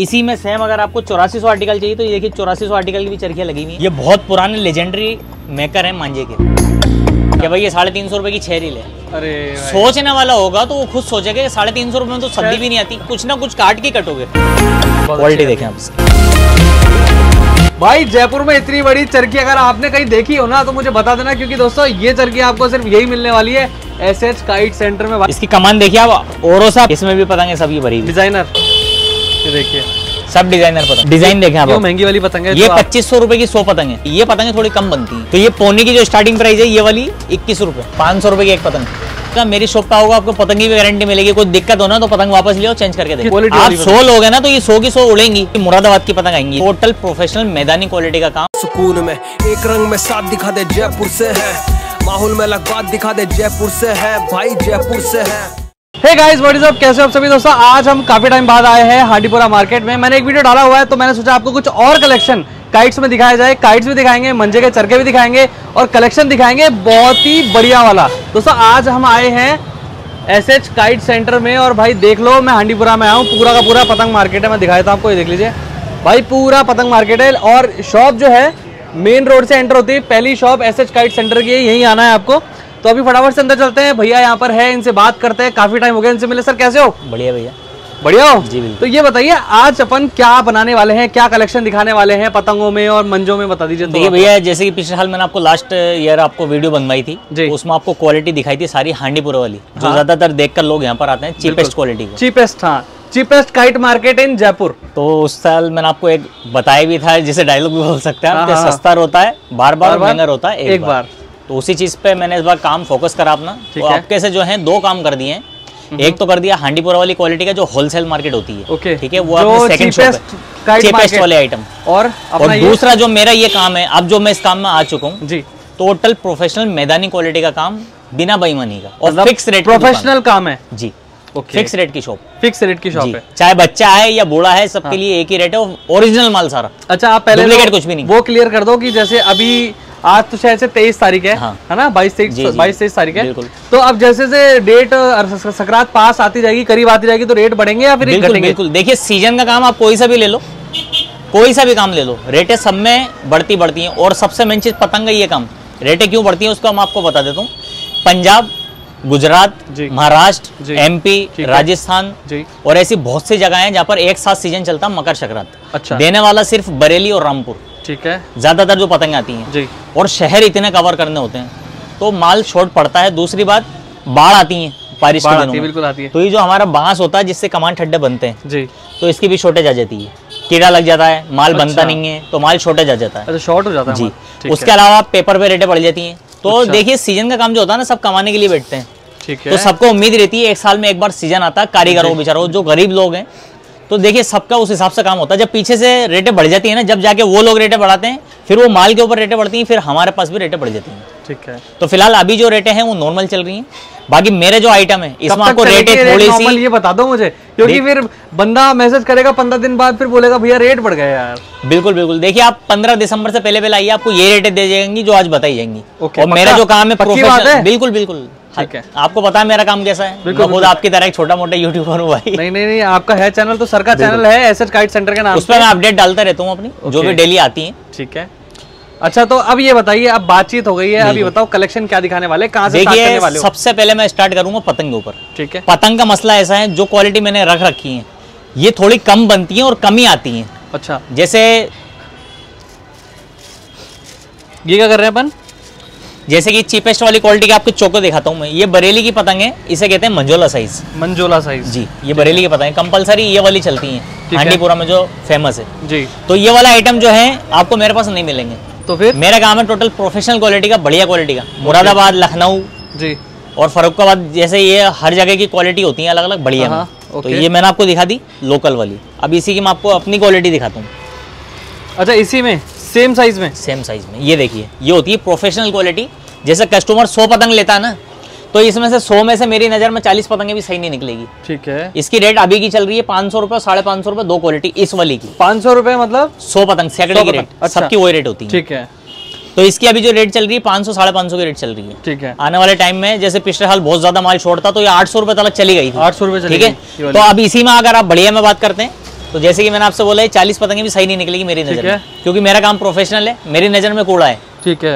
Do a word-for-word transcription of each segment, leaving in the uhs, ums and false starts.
इसी में सेम अगर आपको चौरासी सौ आर्टिकल चाहिए तो ये देखिए चौरासी सौ आर्टिकल की भी चरखियाँ लगी हुई है। ये बहुत पुराने लेजेंडरी मेकर है मांझे के, कि भाई ये साढ़े तीन सौ रुपये की छह रील है। अरे सोचने वाला होगा तो वो खुद सोचेगा साढ़े तीन सौ रुपये में तो सब्जी भी नहीं आती, कुछ ना कुछ काट के कटोगे। क्वालिटी देखें आप भाई, जयपुर में इतनी बड़ी चरखी अगर आपने कहीं देखी हो ना तो मुझे बता देना, क्योंकि दोस्तों ये चरखी आपको सिर्फ यही मिलने वाली है एस एच काइट सेंटर में। इसकी कमान देखिए आप, और इसमें भी पतंगे सभी भरी, डिजाइनर देखिए सब डिजाइनर पतंग। डिजाइन देखें आप, महंगी वाली पतंग है ये पच्चीस सौ रूपये की सौ पतंग है। ये पतंगे थोड़ी कम बनती है, तो ये पोनी की जो स्टार्टिंग प्राइस है ये वाली इक्कीस रूपए, पाँच सौ रूपये की एक पतंग। मेरी शॉप पर होगा आपको पतंगी भी गारंटी मिलेगी, कोई दिक्कत होना तो पतंग वापस ले चेंज करके देंगे। आप सौ लोग हैं ना तो ये सौ की सौ उड़ेंगी। मुरादाबाद की पतंग आएंगी, टोटल प्रोफेशनल मैदानी क्वालिटी का काम। सुकून में एक रंग में साथ दिखा दे जयपुर से है, माहौल में लगवात दिखा दे जयपुर से है भाई, जयपुर से है। Hey guys what is up, कैसे हो आप सभी दोस्तों। आज हम काफी टाइम बाद आए हैं हांडीपुरा मार्केट में। मैंने एक वीडियो डाला हुआ है तो मैंने सोचा आपको कुछ और कलेक्शन काइट्स में दिखाया जाए। काइट्स भी दिखाएंगे, मंजे के चरके भी दिखाएंगे और कलेक्शन दिखाएंगे बहुत ही बढ़िया वाला। दोस्तों आज हम आए हैं एस एच काइट सेंटर में और भाई देख लो मैं हांडीपुरा में आया हूँ। पूरा का पूरा पतंग मार्केट है, मैं दिखाया था आपको, ये देख लीजिए भाई पूरा पतंग मार्केट है। और शॉप जो है मेन रोड से एंटर होती है, पहली shop S H kite centre की है, यहीं आना है आपको। तो अभी फटाफट से अंदर चलते हैं, भैया यहाँ पर है, इनसे बात करते हैं। काफी टाइम हो गया इनसे मिले। सर कैसे हो? बढ़िया भैया, बढ़िया हो जी। तो ये बताइए आज अपन क्या बनाने वाले हैं, क्या कलेक्शन दिखाने वाले हैं पतंगों में और मंजों में, बता दीजिए। देखिए भैया जैसे कि पिछले साल मैंने आपको लास्ट ईयर आपको वीडियो बनवाई थी, उसमें आपको क्वालिटी दिखाई थी सारी हांडीपुरा वाली, जो ज्यादातर देखकर लोग यहाँ पर आते हैं, चीपेस्ट क्वालिटी, चीपेस्ट, हाँ cheapest kite market in Jaipur. तो उस साल मैंने आपको एक बताया भी था, जिसे डायलॉग भी बोल सकते हैं, सस्ता होता है बार बार, महंगा होता है एक बार। तो उसी चीज़ पे मैंने इस बार काम फोकस करा अपना। तो आपके से जो है दो काम कर दिए हैं, एक तो कर दिया हांडीपुरा वाली क्वालिटी का जो होलसेल मार्केट होती है, ठीक है, वो अपने सेकंड शॉप है चीपेस्ट वाले आइटम। और और दूसरा जो मेरा ये काम है, अब जो मैं इस काम में आ चुका हूँ जी, टोटल प्रोफेशनल मैदानी क्वालिटी का काम, बिना बेईमानी का और फिक्स रेट प्रोफेशनल काम है जी। फिक्स रेट की शॉप, फिक्स रेट की शॉप है, चाहे बच्चा है या बूढ़ा है, सबके लिए एक ही रेट है, ओरिजिनल माल सारा। अच्छा आप पहले कुछ भी नहीं, वो क्लियर कर दो कि जैसे अभी आज तो शायद से तेईस तारीख है, हाँ, है ना, बाईस तेईस बाईस तेईस तारीख है। तो अब जैसे जैसे डेट संक्रांत पास आती जाएगी, करीब आती जाएगी, तो रेट बढ़ेंगे या फिर बिल्कुल, बिल्कुल। देखिए सीजन का काम आप कोई सा भी ले लो, कोई सा भी काम ले लो, रेटें सब में बढ़ती बढ़ती हैं। और सबसे मेन चीज पतंग, ये काम रेटें क्यों बढ़ती हैं उसको हम आपको बता देता हूँ। पंजाब, गुजरात, महाराष्ट्र, एमपी, राजस्थान और ऐसी बहुत सी जगह है जहाँ पर एक साथ सीजन चलता है मकर संक्रांति। देने वाला सिर्फ बरेली और रामपुर, ठीक है, ज्यादातर जो पतंग आती हैं जी। और शहर इतने कवर करने होते हैं तो माल शॉर्ट पड़ता है। दूसरी बात, बाढ़ आती है, बारिश के दिनों में बिल्कुल आती है, तो ये जो हमारा बांस होता है जिससे कमान ठड्डे बनते हैं जी, तो इसकी भी शॉर्टेज आ जाती है, कीड़ा लग जाता है, माल अच्छा। बनता नहीं है तो माल शॉर्टेज आ जाता है, शॉर्ट हो जाता है जी। उसके अलावा पेपर पे रेटें बढ़ जाती है। तो देखिए सीजन का काम जो होता है ना, सब कमाने के लिए बैठते हैं, ठीक है, तो सबको उम्मीद रहती है एक साल में एक बार सीजन आता है, कारीगरों को, बेचारों, जो गरीब लोग हैं, तो देखिए सबका उस हिसाब से काम होता है। जब पीछे से रेटें बढ़ जाती है ना, जब जाके वो लोग रेटें बढ़ाते हैं, फिर वो माल के ऊपर रेटें बढ़ती हैं, फिर हमारे पास भी रेटें बढ़ जाती हैं, ठीक है। तो फिलहाल अभी जो रेटें हैं वो नॉर्मल चल रही हैं। बाकी मेरे जो आइटम है इसमें आपको रेट थोड़ी सी ये बता दो मुझे, क्योंकि फिर बंदा मैसेज करेगा पंद्रह दिन बाद, फिर बोलेगा भैया रेट बढ़ गया यार। बिल्कुल बिल्कुल, देखिए आप पंद्रह दिसंबर से पहले पहले आइए, आपको ये रेटें दे जाएंगी जो आज बताई जाएंगी। और मेरा जो काम है बिल्कुल बिल्कुल, आपको पता है मेरा काम कैसा है, मैं खुद आपकी तरह एक छोटा मोटा यूट्यूबर हूँ भाई। नहीं नहीं नहीं, आपका है चैनल तो, सर का चैनल है एस एच काइट सेंटर के नाम, उस पर मैं अपडेट डालता रहता हूँ अपनी, जो भी डेली आती है, ठीक है। अच्छा तो अब ये बताइए, अब बातचीत हो गई है, अभी बताओ कलेक्शन क्या दिखाने वाले, कहाँ से स्टार्ट करने वाले हो? सबसे पहले मैं स्टार्ट करूंगा पतंग के ऊपर, ठीक है। पतंग का मसला ऐसा है, जो क्वालिटी मैंने रख रखी है ये थोड़ी कम बनती है और कमी आती है। अच्छा जैसे ये क्या कर रहे हैं अपन, जैसे कि चीपेस्ट वाली क्वालिटी के आपको चोको दिखाता हूँ मैं। ये बरेली की पतंग है, इसे कहते हैं मंजोला साइज, मंजोला साइज जी। ये बरेली की पतंग है, कंपलसरी ये वाली चलती है हांडीपुरा में जो फेमस है जी। तो ये वाला आइटम जो है आपको मेरे पास नहीं मिलेंगे, तो फिर मेरा काम है टोटल प्रोफेशनल क्वालिटी का, बढ़िया क्वालिटी का। मुरादाबाद, लखनऊ जी और फर्रुखाबाद जैसे ये हर जगह की क्वालिटी होती है अलग अलग, बढ़िया है। तो ये मैंने आपको दिखा दी लोकल वाली, अब इसी की मैं आपको अपनी क्वालिटी दिखाता हूँ। अच्छा इसी में सेम साइज में, सेम साइज में ये देखिए, ये होती है प्रोफेशनल क्वालिटी। जैसे कस्टमर सौ पतंग लेता है ना, तो इसमें से सौ में से मेरी नज़र में चालीस पतंगे भी सही नहीं निकलेगी, ठीक है। इसकी रेट अभी की चल रही है पाँच सौ रुपये, साढ़े पाँच सौ रुपये, दो क्वालिटी इस वाली की। पाँच सौ रुपये मतलब सौ पतंग, सैकड़े की रेट, अच्छा। सबकी वही रेट होती है, ठीक है। तो इसकी अभी जो रेट चल रही है पाँच सौ साढ़े पाँच सौ की रेट चल रही है, ठीक है। आने वाले टाइम में जैसे पिछले साल बहुत ज्यादा माल छोड़ता, तो ये आठ सौ रुपये तक चली गई, आठ सौ रुपये, ठीक है। तो अब इसी में अगर आप बढ़िया में बात करते हैं, तो जैसे कि मैंने आपसे बोला है चालीस पतंगे भी सही नहीं निकलेगी मेरी नजर में, क्योंकि मेरा काम प्रोफेशनल है, मेरी नजर में कूड़ा है। ठीक है,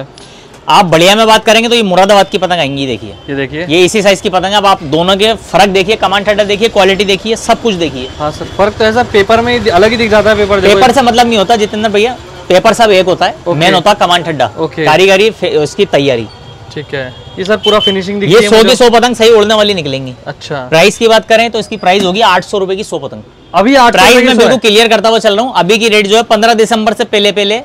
आप बढ़िया में बात करेंगे तो ये मुरादाबाद की पतंग आएंगी, देखिए ये देखिए ये इसी साइज की पतंग है। अब आप दोनों के फर्क देखिए, कमांड हेडर देखिए, क्वालिटी देखिए, सब कुछ देखिए। हाँ सर, फर्क तो ऐसा पेपर में अलग ही दिख जाता है। पेपर पेपर से मतलब नहीं होता जितेंद्र भैया, पेपर सब एक होता है, मेन होता है कमांड हेडर, कारीगरी, उसकी तैयारी। ठीक है, ये सर पूरा फिनिशिंग दिखिए, ये सौ की सौ पतंग सही उड़ने वाली निकलेंगी। अच्छा, प्राइस की बात करें तो इसकी प्राइस होगी आठ सौ रुपए की सौ पतंग। अभी प्राइस में बिल्कुल क्लियर करता हुआ चल रहा हूँ, अभी की रेट जो है पंद्रह दिसंबर से पहले पहले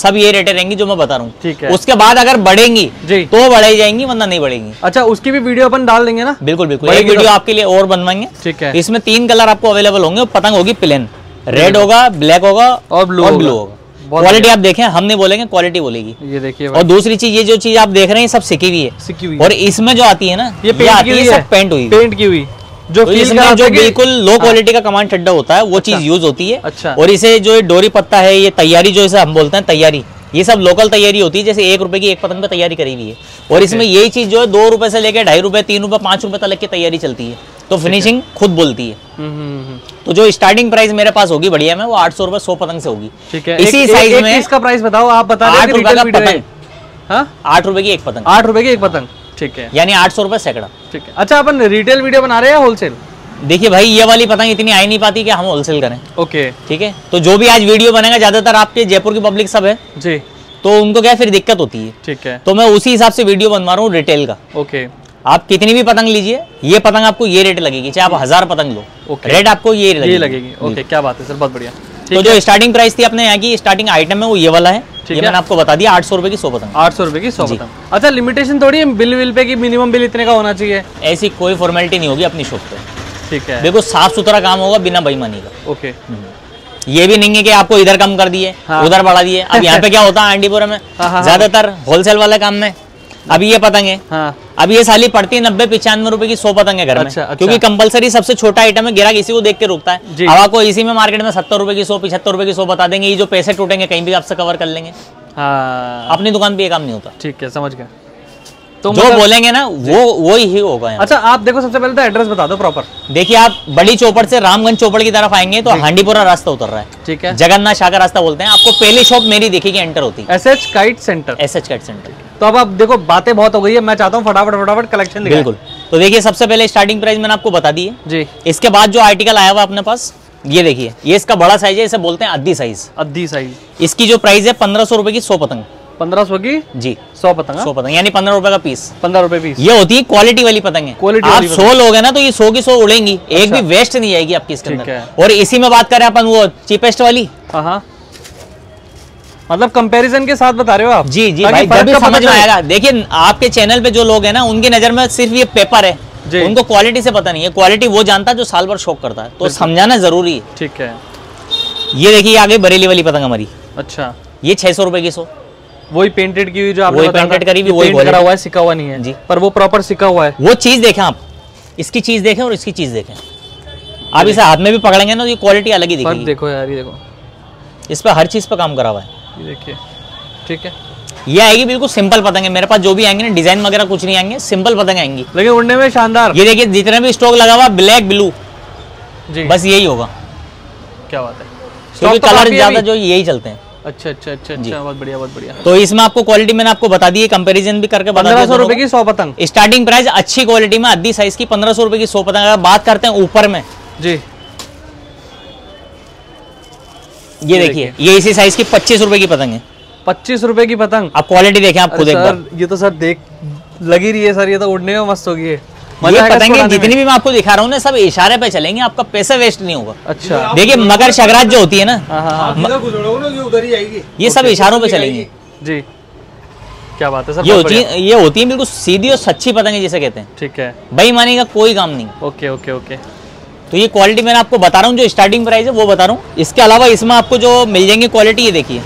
सब ये रेटें रहेंगी जो मैं बता रहा हूँ। ठीक है, उसके बाद अगर बढ़ेंगी तो बढ़ाई जाएंगी, वरना नहीं बढ़ेंगी। अच्छा, उसकी भी वीडियो अपन डाल देंगे ना? बिल्कुल बिल्कुल, एक वीडियो आपके लिए और बनवाएंगे। ठीक है, इसमें तीन कलर आपको अवेलेबल होंगे। पतंग होगी प्लेन, रेड होगा, ब्लैक होगा और ब्लू ब्लू होगा। क्वालिटी आप देखें, हम नहीं बोलेंगे, क्वालिटी बोलेगी। ये देखिए, और दूसरी चीज ये जो चीज आप देख रहे हैं सब सिकी हुई है, सिकी हुई है। और इसमें जो आती है ना ये पेंट हुई, पेंट की हुई जो तो इसमें जो बिल्कुल लो क्वालिटी हाँ। का कमांड ठड्डा होता है वो अच्छा। चीज यूज होती है। अच्छा, और इसे जो डोरी पत्ता है, ये तैयारी जो इसे हम बोलते हैं तैयारी, ये सब लोकल तैयारी होती है। जैसे एक रुपए की एक पतंग पे तैयारी करी हुई है, और इसमें यही चीज जो है दो रुपए से लेकर ढाई रुपए, तीन रुपए, पांच रुपए तक की तैयारी चलती है। तो फिनिशिंग खुद बोलती है। तो जो स्टार्टिंग प्राइस मेरे पास होगी बढ़िया में वो आठ सौ रुपए सौ पतंग से होगी। ठीक है, इसी साइज में इसका प्राइस बताओ आप, बता आठ रुपए का पतंग, आठ रुपए की एक पतंग, आठ रुपए की एक पतंग। ठीक है, यानी आठ सौ रुपए सैकड़ा। ठीक है, अच्छा अपन रिटेल वीडियो बना रहे हैं होलसेल? देखिए भाई, ये वाली पतंग इतनी आई नहीं पाती कि हम होलसेल करें। ओके ठीक है, तो जो भी आज वीडियो बनेगा ज्यादातर आपके जयपुर की पब्लिक सब है जी, तो उनको क्या फिर दिक्कत होती है। ठीक है, तो मैं उसी हिसाब से वीडियो बनवा रहा हूँ रिटेल का। ओके, आप कितनी भी पतंग लीजिए, ये पतंग आपको ये रेट लगेगी, चाहे आप हजार पतंग लो, रेट आपको ये लगेगी। ओके, क्या बात है सर, बहुत बढ़िया। तो जो स्टार्टिंग प्राइस थी अपने यहाँ की, स्टार्टिंग आइटम है वो ये वाला है। ये मैंने आपको बता दिया, आठ सौ रुपए की सौ पतंग, आठ सौ रुपए की सौ पतंग। अच्छा, लिमिटेशन थोड़ी है बिल विल पे कि मिनिमम बिल इतने का होना चाहिए? ऐसी कोई फॉर्मेलिटी नहीं होगी अपनी शॉप पे। ठीक है, देखो साफ सुथरा काम होगा, बिना बेईमानी का। ओके, ये भी नहीं है कि आपको इधर कम कर दिए हाँ। उधर बढ़ा दिए। अब यहाँ पे क्या होता है हांडीपुरा में ज्यादातर होलसेल वाले काम में, अभी ये पतंग है, अब ये साली पड़ती है नब्बे पिचानवे रुपए की सौ पतंग है घर में, क्योंकि कंपलसरी सबसे छोटा आइटम है, गिराक इसी को देख के रुकता है। अब आपको इसी में मार्केट में सत्तर रुपए की सौ, पिछहत्तर रुपए की सौ बता देंगे, ये जो पैसे टूटेंगे कहीं भी आपसे कवर कर लेंगे। हाँ, अपनी दुकान पे ये काम नहीं होता। ठीक है, समझ गया। तो जो मतलब बोलेंगे ना वो वो ही होगा। अच्छा, आप देखो सबसे पहले तो एड्रेस बता दो प्रॉपर। देखिए, आप बड़ी चौपड़ से रामगंज चौपड़ की तरफ आएंगे तो हांडीपुरा रास्ता उतर रहा है। ठीक है, जगन्नाथ शाह का रास्ता बोलते हैं। आपको पहली शॉप मेरी देखेगी एंटर होती, SH kite centre. SH kite centre. तो अब आप देखो, बातें बहुत हो गई है, मैं चाहता हूँ फटाफट फटाफट कलेक्शन। बिल्कुल, तो देखिए सबसे पहले स्टार्टिंग प्राइस मैंने आपको बता दी है जी। इसके बाद जो आर्टिकल आया हुआ अपने पास, ये देखिए, ये इसका बड़ा साइज है, इसे बोलते हैं अद्दी साइज। अद्दी साइज, इसकी जो प्राइस है पंद्रह सौ रुपए की सौ पतंग। पंद्रह सौ की जी सौ पतंग, सौ पतंग यानी पंद्रह रुपए का पीस। पंद्रह रुपए पीस। ये होती है क्वालिटी वाली पतंग है। आप सौ लोगे ना तो ये सौ की सौ उड़ेंगी। अच्छा। एक भी वेस्ट नहीं आएगी आपकी इसके अंदर। और इसी में बात करें अपन वो चीपेस्ट वाली, हाँ मतलब कंपैरिजन के साथ बता रहे हो आप जी जी भाई, जब भी समझ में आएगा। देखिए, आपके चैनल पे जो लोग है ना, उनकी नजर में सिर्फ ये पेपर है, उनको क्वालिटी से पता नहीं है। क्वालिटी वो जानता है जो साल भर शौक करता है, तो समझाना जरूरी है। ठीक है, ये देखिए आगे बरेली वाली पतंग हमारी। अच्छा, ये छह सौ रुपए की सौ, वही पेंटेड की हुई जो आपने पेंटेड करी हुई, वही करा हुआ है, सिका हुआ नहीं है जी, पर वो प्रॉपर सिका हुआ है। वो चीज देखें आप, इसकी चीज देखें और इसकी चीज देखें। आप इसे हाथ में भी पकड़ेंगे ना तो ये क्वालिटी अलग ही दिखेगी। देखो यार, ये देखो, इस पर हर चीज पर काम करा हुआ है, ये देखिए। ठीक है, ये आएगी बिल्कुल सिंपल पतंग है। मेरे पास जो भी आएंगे ना, डिजाइन वगैरह कुछ नहीं आएंगे, सिंपल पतंग आएंगी, लेकिन उड़ने में शानदार। ये देखिए, जितना भी स्टॉक लगा हुआ ब्लैक ब्लू जी, बस यही होगा। क्या बात है, क्योंकि कलर ज्यादा जो यही चलते हैं। अच्छा अच्छा अच्छा अच्छा, बहुत बढ़िया बहुत बढ़िया। तो इसमें आपको क्वालिटी मैंने आपको बता दी है, कंपैरिजन भी करके बता दिया। पंद्रह सौ की सौ पतंग स्टार्टिंग प्राइस, अच्छी क्वालिटी में अद्दी साइज की पंद्रह सौ रुपए की सौ पतंग। अगर बात करते हैं ऊपर में जी, ये देखिए, ये इसी साइज की पच्चीस रुपए की पतंग है। पच्चीस रुपए की पतंग, आप क्वालिटी देखें आप खुद। ये तो सर देख लगी रही है सर, ये तो उड़ने में मस्त होगी। ये पतंगे जितनी भी मैं आपको दिखा रहा हूँ ना, सब इशारे पे चलेंगे, आपका पैसा वेस्ट नहीं होगा। अच्छा, देखिए मकर संक्रांति जो होती है ना, म... ये सब इशारों पे चलेंगे जी। क्या बात है सर, ये होती है, ये होती है बिल्कुल सीधी और सच्ची पतंगे जिसे कहते हैं। ठीक है, बेईमानी का कोई काम नहीं। ओके ओके ओके, तो ये क्वालिटी मैंने आपको बता रहा हूँ, जो स्टार्टिंग प्राइस है वो बता रहा हूँ। इसके अलावा इसमें आपको जो मिल जाएंगी क्वालिटी, ये देखिए,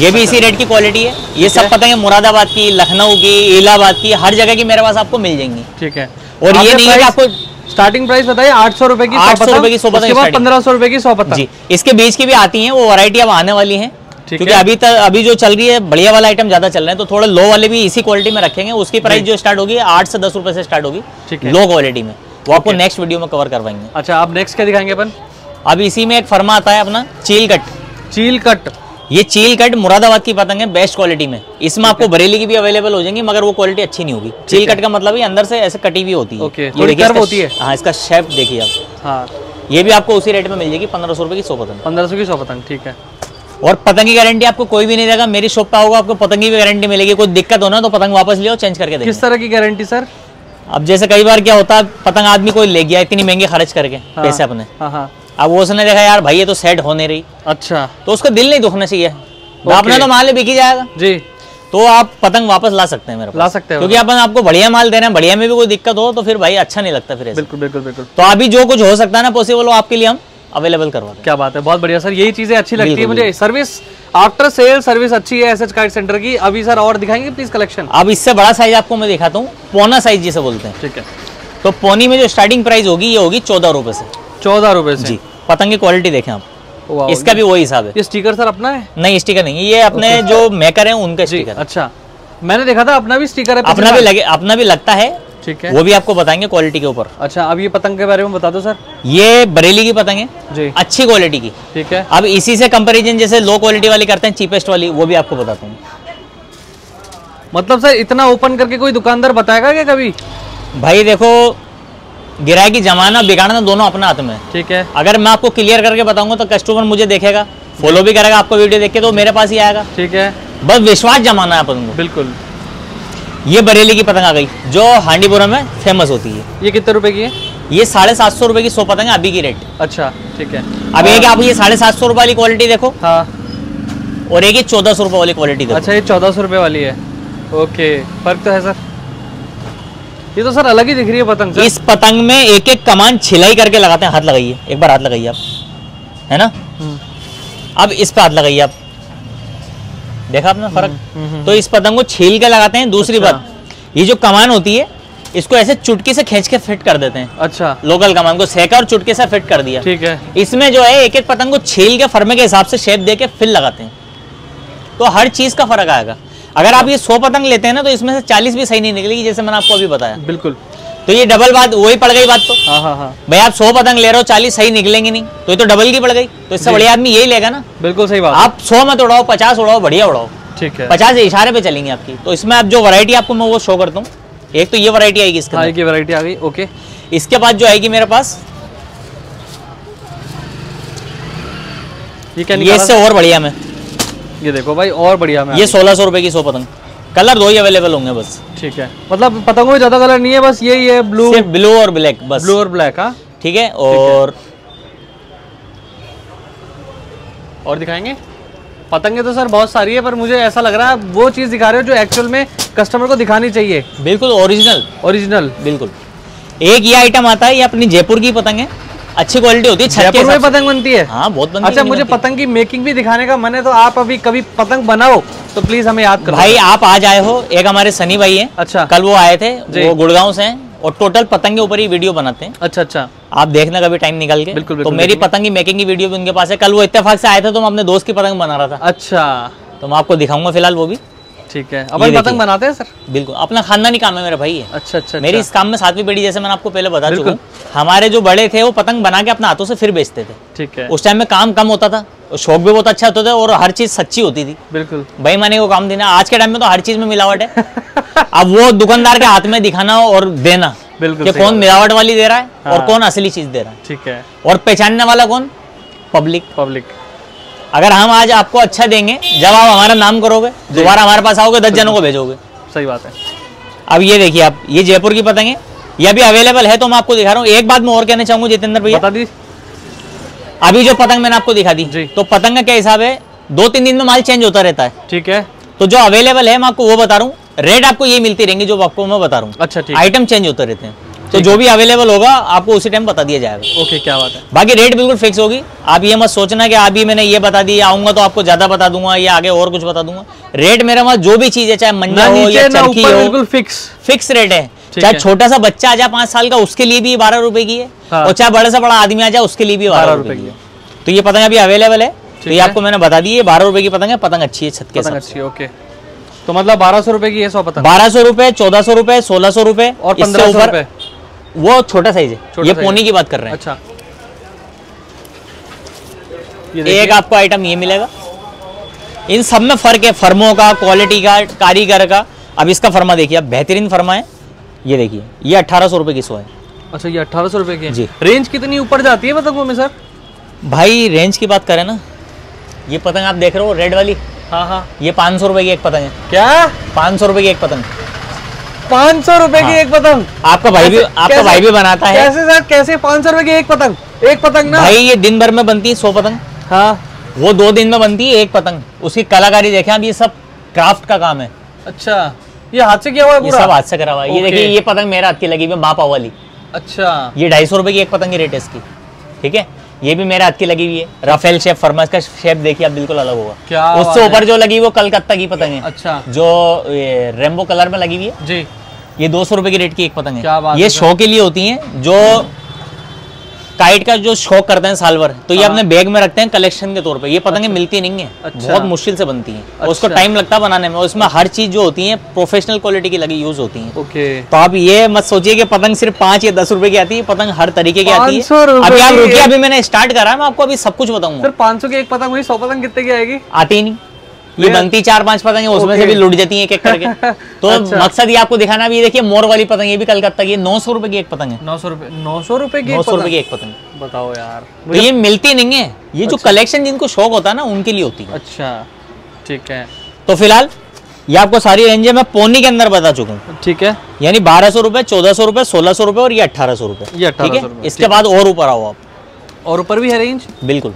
ये भी इसी रेट की क्वालिटी है। ये सब पतंगे मुरादाबाद की, लखनऊ की, इलाहाबाद की, हर जगह की मेरे पास आपको मिल जाएंगी। ठीक है, और ये नहीं है कि आपको स्टार्टिंग प्राइस बताइए आठ सौ रुपए की आठ सौ रुपए की सौ पतंग, पंद्रह सौ रुपए की सौ पतंग जी। इसके बीच की भी आती है, वो वैरायटी अब आने वाली है, क्योंकि अभी तक अभी जो चल रही है बढ़िया वाला आइटम ज्यादा चल रहा है, तो थोड़ा लो वाले भी इसी क्वालिटी में रखेंगे। उसकी प्राइस जो स्टार्ट होगी आठ से दस रुपए से स्टार्ट होगी लो क्वालिटी में, वो आपको नेक्स्ट वीडियो में कवर करवाएंगे। अच्छा, आप नेक्स्ट क्या दिखाएंगे अपन? अब इसी में एक फर्मा आता है अपना चीलकट। चीलकट ये चीलकट मुरादाबाद की पतंग है बेस्ट क्वालिटी में। इसमें आपको बरेली की भी अवेलेबल हो जाएंगी मगर वो क्वालिटी अच्छी नहीं होगी। चीलकट का मतलब ही अंदर से ऐसे कटी हुई होती है। ओके, ये देखिए होती है। हाँ, इसका शेप देखिए आप। हाँ, ये भी आपको उसी रेट में मिल जाएगी, पंद्रह सौ रुपए की सौ पतंग। पंद्रह सौ की सौ पतंग, ठीक है। और पतंग की गारंटी आपको कोई भी नहीं देगा, मेरी शॉप पे आओगे आपको पतंग की भी गारंटी मिलेगी। कोई दिक्कत हो ना तो पतंग वापस ले आओ, चेंज करके देंगे। किस तरह की गारंटी सर? अब जैसे कई बार क्या होता है पतंग आदमी कोई ले गया इतनी महंगी खर्च करके पैसे अपने, अब वो उसने देखा यार भाई ये तो सेट होने रही, अच्छा तो उसका दिल नहीं दुखना चाहिए, आपने तो माल बिकी जाएगा जी, तो आप पतंग वापस ला सकते हैं मेरे पास। ला सकते हैं क्योंकि अपन आपको बढ़िया माल देना है, बढ़िया में भी कोई दिक्कत हो तो फिर भाई अच्छा नहीं लगता फिर। बिल्कुल बिल्कुल बिल्कुल। तो अभी जो कुछ हो सकता है ना पॉसिबल वो आपके लिए हम अवेलेबल करवा। क्या बात है, बहुत बढ़िया सर, यही चीजें अच्छी लगती है मुझे। सर्विस आफ्टर सेल सर्विस अच्छी है एसएच काइट सेंटर की। अभी सर और दिखाएंगे प्लीज कलेक्शन। अब इससे बड़ा साइज आपको मैं दिखाता हूँ, पौना साइज जिसे बोलते हैं, ठीक है। तो पौनी में जो स्टार्टिंग प्राइस होगी ये होगी चौदह रुपए से। चौदह रुपए से जी। पतंग की क्वालिटी देखें आप, इसका भी वही हिसाब है। ये स्टिकर सर अपना है? नहीं स्टिकर नहीं, ये अपने जो मेकर है उनका स्टिकर। अच्छा, मैंने देखा था अपना भी स्टिकर है, अपना भी लगे, अपना भी लगता है, ठीक है। वो भी आपको बताएंगे क्वालिटी के ऊपर। अच्छा, अब ये पतंग के बारे में बता दो सर। ये बरेली की पतंग है जी, अच्छी क्वालिटी की, ठीक है। अब इसी से कंपैरिजन जैसे लो क्वालिटी वाली करते हैं चीपेस्ट वाली, वो भी आपको बताता हूँ। मतलब सर इतना ओपन करके कोई दुकानदार बताएगा क्या कभी? भाई देखो गिराई की जमाना बिगाड़ना दोनों अपना हाथ में, ठीक है। अगर मैं आपको क्लियर करके बताऊंगा तो कस्टमर मुझे देखेगा, फॉलो भी करेगा, आपको वीडियो देख के तो मेरे पास ही आएगा, ठीक है। बस विश्वास जमाना है अपन को। बिल्कुल। ये बरेली की पतंग आ गई जो हांडीपुरा में फेमस होती है। ये कितने रुपए की है? ये साढ़े सात सौ रुपए की सौ पतंग अभी की रेट। अच्छा, ठीक है। अब ये आप ये साढ़े सात सौ रुपए वाली क्वालिटी देखो, हाँ, और एक ये चौदह सौ रुपए वाली क्वालिटी देखो। अच्छा, ये चौदह सौ रुपए वाली है, ओके। फर्क तो है सर, ये तो सर अलग ही दिख रही है पतंग। इस पतंग में एक एक कमान छिलाई करके लगाते हैं। हाथ लगाइए एक बार, हाथ लगाइए आप, है ना। अब इस पर हाथ लगाइए आप, देखा आपने फर्क? तो इस पतंग को छील के लगाते हैं। दूसरी अच्छा। बात, ये जो कमान होती है इसको ऐसे चुटकी से खींच के फिट कर देते हैं। अच्छा, लोकल कमान को सेका और चुटकी से फिट कर दिया, ठीक है। इसमें जो है एक एक पतंग को छील के फर्मे के हिसाब से शेप दे के फिर लगाते हैं, तो हर चीज का फर्क आएगा। अगर आप ये सौ पतंग लेते हैं ना तो इसमें से चालीस भी सही नहीं निकलेगी, जैसे मैंने आपको अभी बताया। बिल्कुल। तो ये डबल बात वही पड़ गई बात, तो भाई आप सौ पतंग ले रहे हो चालीस सही निकलेंगे नहीं, तो ये तो डबल की पड़ गई। तो इससे बढ़िया आदमी यही लेगा ना। बिल्कुल सही बात। आप सौ मत उड़ाओ, पचास उड़ाओ, बढ़िया उड़ाओ, ठीक है। पचास इशारे पे चलेंगे आपकी। तो इसमें आप जो वैरायटी आपको मैं वो शो करता हूँ, एक तो ये वैरायटी आएगी, इसका आएगी वैरायटी आ गई, ओके। इसके बाद जो आएगी मेरे पास ये इससे और बढ़िया में, ये देखो भाई और बढ़िया में, ये सोलह सौ रुपए की सौ पतंग। कलर दो ही अवेलेबल होंगे बस, ठीक है। मतलब पतंगों में ज्यादा कलर नहीं है, बस यही है ब्लू, सिर्फ ब्लू और ब्लैक, बस ब्लू और ब्लैक, हाँ, ठीक है। और ठीक है। और दिखाएंगे पतंगे तो सर बहुत सारी है, पर मुझे ऐसा लग रहा है वो चीज दिखा रहे हो जो एक्चुअल में कस्टमर को दिखानी चाहिए। बिल्कुल ओरिजिनल, ओरिजिनल बिल्कुल। एक ये आइटम आता है, ये अपनी जयपुर की पतंग है, अच्छी क्वालिटी होती है, जयपुर में पतंग बनती है, हाँ, बहुत बनती। अच्छा, मुझे पतंग की मेकिंग भी दिखाने का मन है, तो आप अभी कभी पतंग बनाओ तो प्लीज हमें याद करो भाई। आप आज आए हो, एक हमारे सनी भाई हैं, अच्छा, कल वो आए थे, वो गुड़गांव से हैं और टोटल पतंग के ऊपर ही वीडियो बनाते हैं। अच्छा अच्छा, आप देखना कभी टाइम निकाल के। बिल्कुल, बिल्कुल। तो मेरी पतंग की मेकिंग की वीडियो भी उनके पास है। कल वो इत्तेफाक से आए थे तो मैं अपने दोस्त की पतंग बना रहा था। अच्छा, तो मैं आपको दिखाऊंगा फिलहाल वो भी, ठीक है। अपन पतंग बनाते हैं सर, बिल्कुल अपना खानदानी काम है मेरा भाई है। अच्छा अच्छा, मेरी इस काम में सातवीं पीढ़ी, जैसे मैंने आपको पहले बता चुका हूँ। हमारे जो बड़े थे वो पतंग बना के अपने हाथों से फिर बेचते थे, ठीक है। उस टाइम में काम कम होता था, शौक भी बहुत अच्छा होता था और हर चीज सच्ची होती थी। बिल्कुल, बेईमानी को काम देना। आज के टाइम में तो हर चीज में मिलावट है। अब वो दुकानदार के हाथ में दिखाना और देना, बिल्कुल, कौन मिलावट वाली दे रहा है और कौन असली चीज दे रहा है, ठीक है। और पहचानने वाला कौन? Public, public. अगर हम आज आपको अच्छा देंगे, जब आप हमारा नाम करोगे, दोबारा हमारे पास आओगे, दस जनों को भेजोगे। सही बात है। अब ये देखिए आप, ये जयपुर की पतंग है, ये भी अवेलेबल है तो मैं आपको दिखा रहा हूँ। एक बात मैं और कहना चाहूंगा जितेंद्र भैया, बता दी अभी जो पतंग मैंने आपको दिखा दी, तो पतंग का क्या हिसाब है, दो तीन दिन में माल चेंज होता रहता है, ठीक है। तो जो अवेलेबल है मैं आपको वो बता रहा हूँ, रेट आपको ये मिलती रहेंगी जो आपको मैं बता रहा हूँ। अच्छा, आइटम चेंज होते रहते हैं, तो जो भी अवेलेबल होगा आपको उसी टाइम बता दिया जाएगा। ओके, क्या बात है। बाकी रेट बिल्कुल फिक्स होगी, आप ये मत सोचना कि अभी मैंने ये बता दिया, आऊंगा तो आपको ज्यादा बता दूंगा या आगे और कुछ बता दूंगा। रेट मेरे वहाँ जो भी चीज है, चाहे मंजा हो या चरखी हो, बिल्कुल फिक्स फिक्स रेट है। चाहे छोटा सा बच्चा आ जाए पांच साल का, उसके लिए भी बारह रुपए की है, और चाहे बड़ा सा बड़ा आदमी आ जाए उसके लिए भी बारह रुपए की है। तो ये पतंग अभी अवेलेबल है, तो ये आपको मैंने बता दी है, बारह रुपए की पतंग है, पतंग अच्छी है, छत के साथ। ओके, तो मतलब बारह सौ रुपए की है सौ पतंग। बारह सौ रुपए, चौदह सौ रुपए, सोलह सौ रुपए और पंद्रह सौ रुपए, वो छोटा साइज है। ये पोनी की बात कर रहे हैं। अच्छा, एक आपको आइटम ये मिलेगा। इन सब में फ़र्क है फर्मों का, क्वालिटी का, कारीगर का। अब इसका फर्मा देखिए आप, बेहतरीन फर्मा है ये। देखिए ये अट्ठारह सौ रुपये की सौ है। अच्छा, ये अट्ठारह सौ रुपये की जी। रेंज कितनी ऊपर जाती है पतंगों में सर? भाई रेंज की बात करें ना, ये पतंग आप देख रहे हो रेड वाली, हाँ हाँ, ये पाँच सौ रुपये की एक पतंग है। क्या पाँच सौ रुपये की एक पतंग? पाँच सौ रुपये की एक पतंग? आपका भाई भी, आपका भाई भी बनाता है? कैसे सर कैसे? पाँच सौ रुपये की एक पतंग? एक पतंग ना भाई, ये दिन भर में बनती है सौ पतंग। हाँ, वो दो दिन में बनती है एक पतंग। उसकी कलाकारी देखें आप, ये सब क्राफ्ट का काम है। अच्छा, ये हाथ से किया हुआ है पूरा? ये सब हाथ से करा हुआ है। ये देखिए, ये पतंग मेरे हाथ की लगी हुई है, माँ पाव वाली। अच्छा, ये ढाई सौ रुपये की एक पतंग रेट है इसकी। ठीक है, ये भी मेरे हाथ की लगी हुई है। राफेल शेप, फरमाश का शेप देखिए आप, बिल्कुल अलग होगा। क्या उससे ऊपर जो लगी वो कलकत्ता की पतंग है। अच्छा, जो रेनबो कलर में लगी हुई है जी। ये दो सौ रुपए की रेट की एक पतंग है। क्या बात, ये शो के लिए होती है, जो काइट का जो शौक करते हैं साल भर, तो ये अपने बैग में रखते हैं कलेक्शन के तौर पे। ये पतंगे अच्छा। मिलती नहीं है, अच्छा। बहुत मुश्किल से बनती है, अच्छा। उसको टाइम लगता है बनाने में। उसमें हर चीज जो होती है प्रोफेशनल क्वालिटी की लगी यूज होती है। ओके, तो आप ये मत सोचिए कि पतंग सिर्फ पाँच या दस रुपए की आती है, पतंग हर तरीके की आती है। अभी आप रुकिए, अभी मैंने स्टार्ट करा, मैं आपको अभी सब कुछ बताऊंगा। सर पाँच सौ की एक पतंग हुई, सौ पतंग कितने की आएगी? आती ही नहीं, ये बनती चार पांच पतंग, उसमें से भी लुट जाती है एक एक करके। तो अच्छा। मकसद ये आपको दिखाना भी। देखिए मोर वाली पतंग, ये भी कलकत्ता की, नौ सौ रुपए की एक पतंग है। नौ सौ रुपए नौ सौ रुपए की नौ सौ रुपए की एक पतंग, बताओ यार। तो ये मिलती नहीं है, ये अच्छा। जो कलेक्शन जिनको शौक होता है ना, उनके लिए होती है। अच्छा, ठीक है। तो फिलहाल ये आपको सारी रेंज है, मैं पौनी के अंदर बता चुका हूँ। ठीक है, यानी बारह सौ रुपए, चौदह सौ रुपए, सोलह सौ रुपए और ये अठारह सौ रुपए। ठीक है, इसके बाद और ऊपर आओ आप, और ऊपर भी है रेंज। बिल्कुल,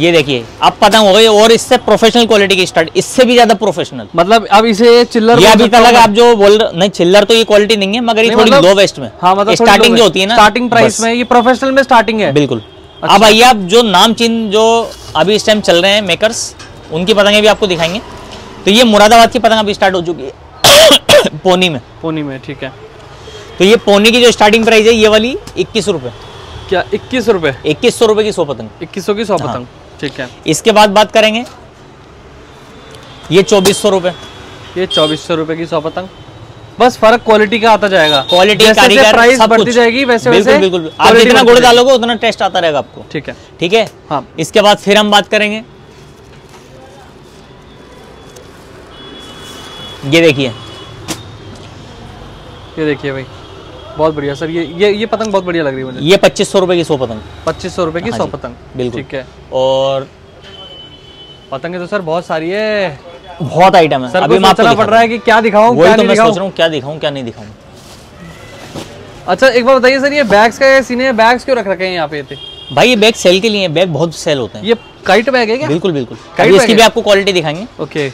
ये देखिए आप पतंग हो गई, और इससे प्रोफेशनल क्वालिटी की स्टार्ट, इससे भी ज्यादा प्रोफेशनल। मतलब अब इसे चिल्लर, ये अभी तक आप जो बोल रहे नहीं, चिल्लर तो ये क्वालिटी नहीं है, मगर ये थोड़ी लो वेस्ट में। हाँ, मतलब स्टार्टिंग जो होती है ना, स्टार्टिंग प्राइस में ये प्रोफेशनल में स्टार्टिंग है। बिल्कुल। अब आइए आप जो नामचीन जो अभी इस टाइम चल रहे हैं मेकर्स, उनकी पतंगे भी आपको दिखाएंगे। तो ये मुरादाबाद की पतंग अभी स्टार्ट हो चुकी है पोनी में। पोनी में, ठीक है। तो ये पोनी की जो स्टार्टिंग प्राइस है, ये वाली इक्कीस रुपए। क्या इक्कीस रुपए? इक्कीस सौ रुपए की सौ पतंग। इक्कीस सौ की सौ पतंग, ठीक है। इसके बाद बात करेंगे, ये चौबीस सौ रुपए, ये चौबीस सौ रुपए की सौ पतंग। बस फर्क क्वालिटी का आता जाएगा, क्वालिटी कारीगर, प्राइस बढ़ती जाएगी वैसे वैसे। बिल्कुल बिल्कुल, आप जितना गुड़ डालोगे उतना टेस्ट आता रहेगा आपको। ठीक है, ठीक है। हाँ, इसके बाद फिर हम बात करेंगे, ये देखिए, ये देखिए भाई, बहुत बढ़िया सर। ये ये ये पतंग बहुत बढ़िया लग रही है मुझे। ये पच्चीस सौ रुपए की सौ पतंग। पच्चीस सौ रुपए की सौ पतंग, बिल्कुल, ठीक है। और पतंगे तो सर बहुत सारी है, बहुत आइटम है। सर अभी मापना पड़ रहा है कि क्या दिखाऊं, क्या नहीं दिखाऊं, क्या दिखाऊं, क्या नहीं दिखाऊं। अच्छा, एक बार बताइए सर, ये बैग्स का सीने में बैग्स क्यों रख रखे हैं यहाँ पे? भाई ये बैग सेल के लिए है, बैग बहुत सेल होते हैं। ये काइट बैग है क्या? बिल्कुल बिल्कुल, इसकी भी आपको क्वालिटी दिखाएंगे। ओके,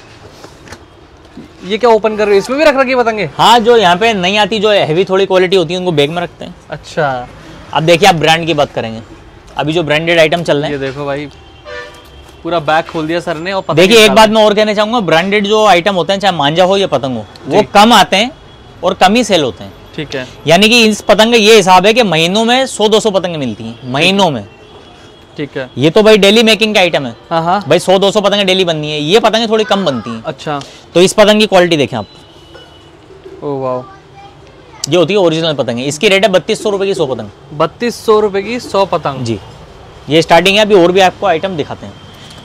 ये क्या ओपन कर रहे हो? इसमें भी रख रखी पतंगे? हाँ, जो यहाँ पे नहीं आती, जो हैवी थोड़ी क्वालिटी होती है, उनको बैग में रखते हैं। अच्छा, अब देखिए आप ब्रांड की बात करेंगे, अभी जो ब्रांडेड आइटम चल रहे हैं। ये देखो भाई, पूरा बैग खोल दिया सर ने। और देखिए एक बात मैं और कहना चाहूंगा, ब्रांडेड जो आइटम होते हैं, चाहे मांझा हो या पतंग हो, वो कम आते हैं और कम ही सेल होते हैं। ठीक है, यानी कि इस पतंग का ये हिसाब है कि महीनों में सौ दो सौ पतंग मिलती है, महीनों में। ठीक है, ये तो भाई डेली मेकिंग का आइटम है। हाँ, भाई सौ दो सौ पतंगे डेली बननी है, ये पतंगे थोड़ी कम बनती हैं। अच्छा, तो इस पतंग की क्वालिटी देखें आप। ओह वाह, ये होती है ओरिजिनल पतंग है। इसकी रेट है बत्तीस सौ रुपए की सौ पतंग। बत्तीस सौ रुपए की सौ पतंग जी, ये स्टार्टिंग है। अभी और भी आपको आइटम दिखाते हैं,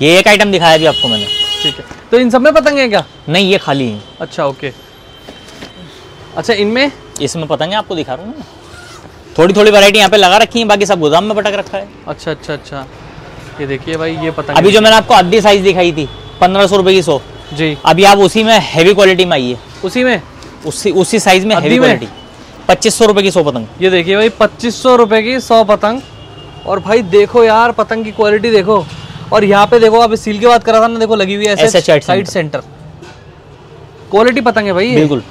ये एक आइटम दिखाया अभी आपको मैंने। ठीक है, तो इन सब में पतंग है क्या? नहीं, ये खाली है। अच्छा, ओके। अच्छा, इनमें इसमें पतंगे आपको दिखा रहा हूँ ना, थोड़ी थोड़ी वैरायटी यहाँ पे लगा रखी है, बाकी सब गोदाम में पटक रखा है। अच्छा अच्छा अच्छा, ये देखिए भाई, ये पतंग अभी जो मैंने आपको आधी साइज दिखाई थी, पंद्रह सौ रुपए की सौ जी, अभी आप उसी में हैवी क्वालिटी में आई है। उसी में उसी उसी साइज में हैवी क्वालिटी, पच्चीस सौ रुपए की सौ पतंग। ये देखिए भाई, पच्चीस सौ रुपए की सौ पतंग। और भाई देखो यार, पतंग की क्वालिटी देखो। और यहाँ पे देखो, आप सील की बात करा था ना, देखो लगी हुई है S H kite centre, quality पतंग है भाई। बिल्कुल।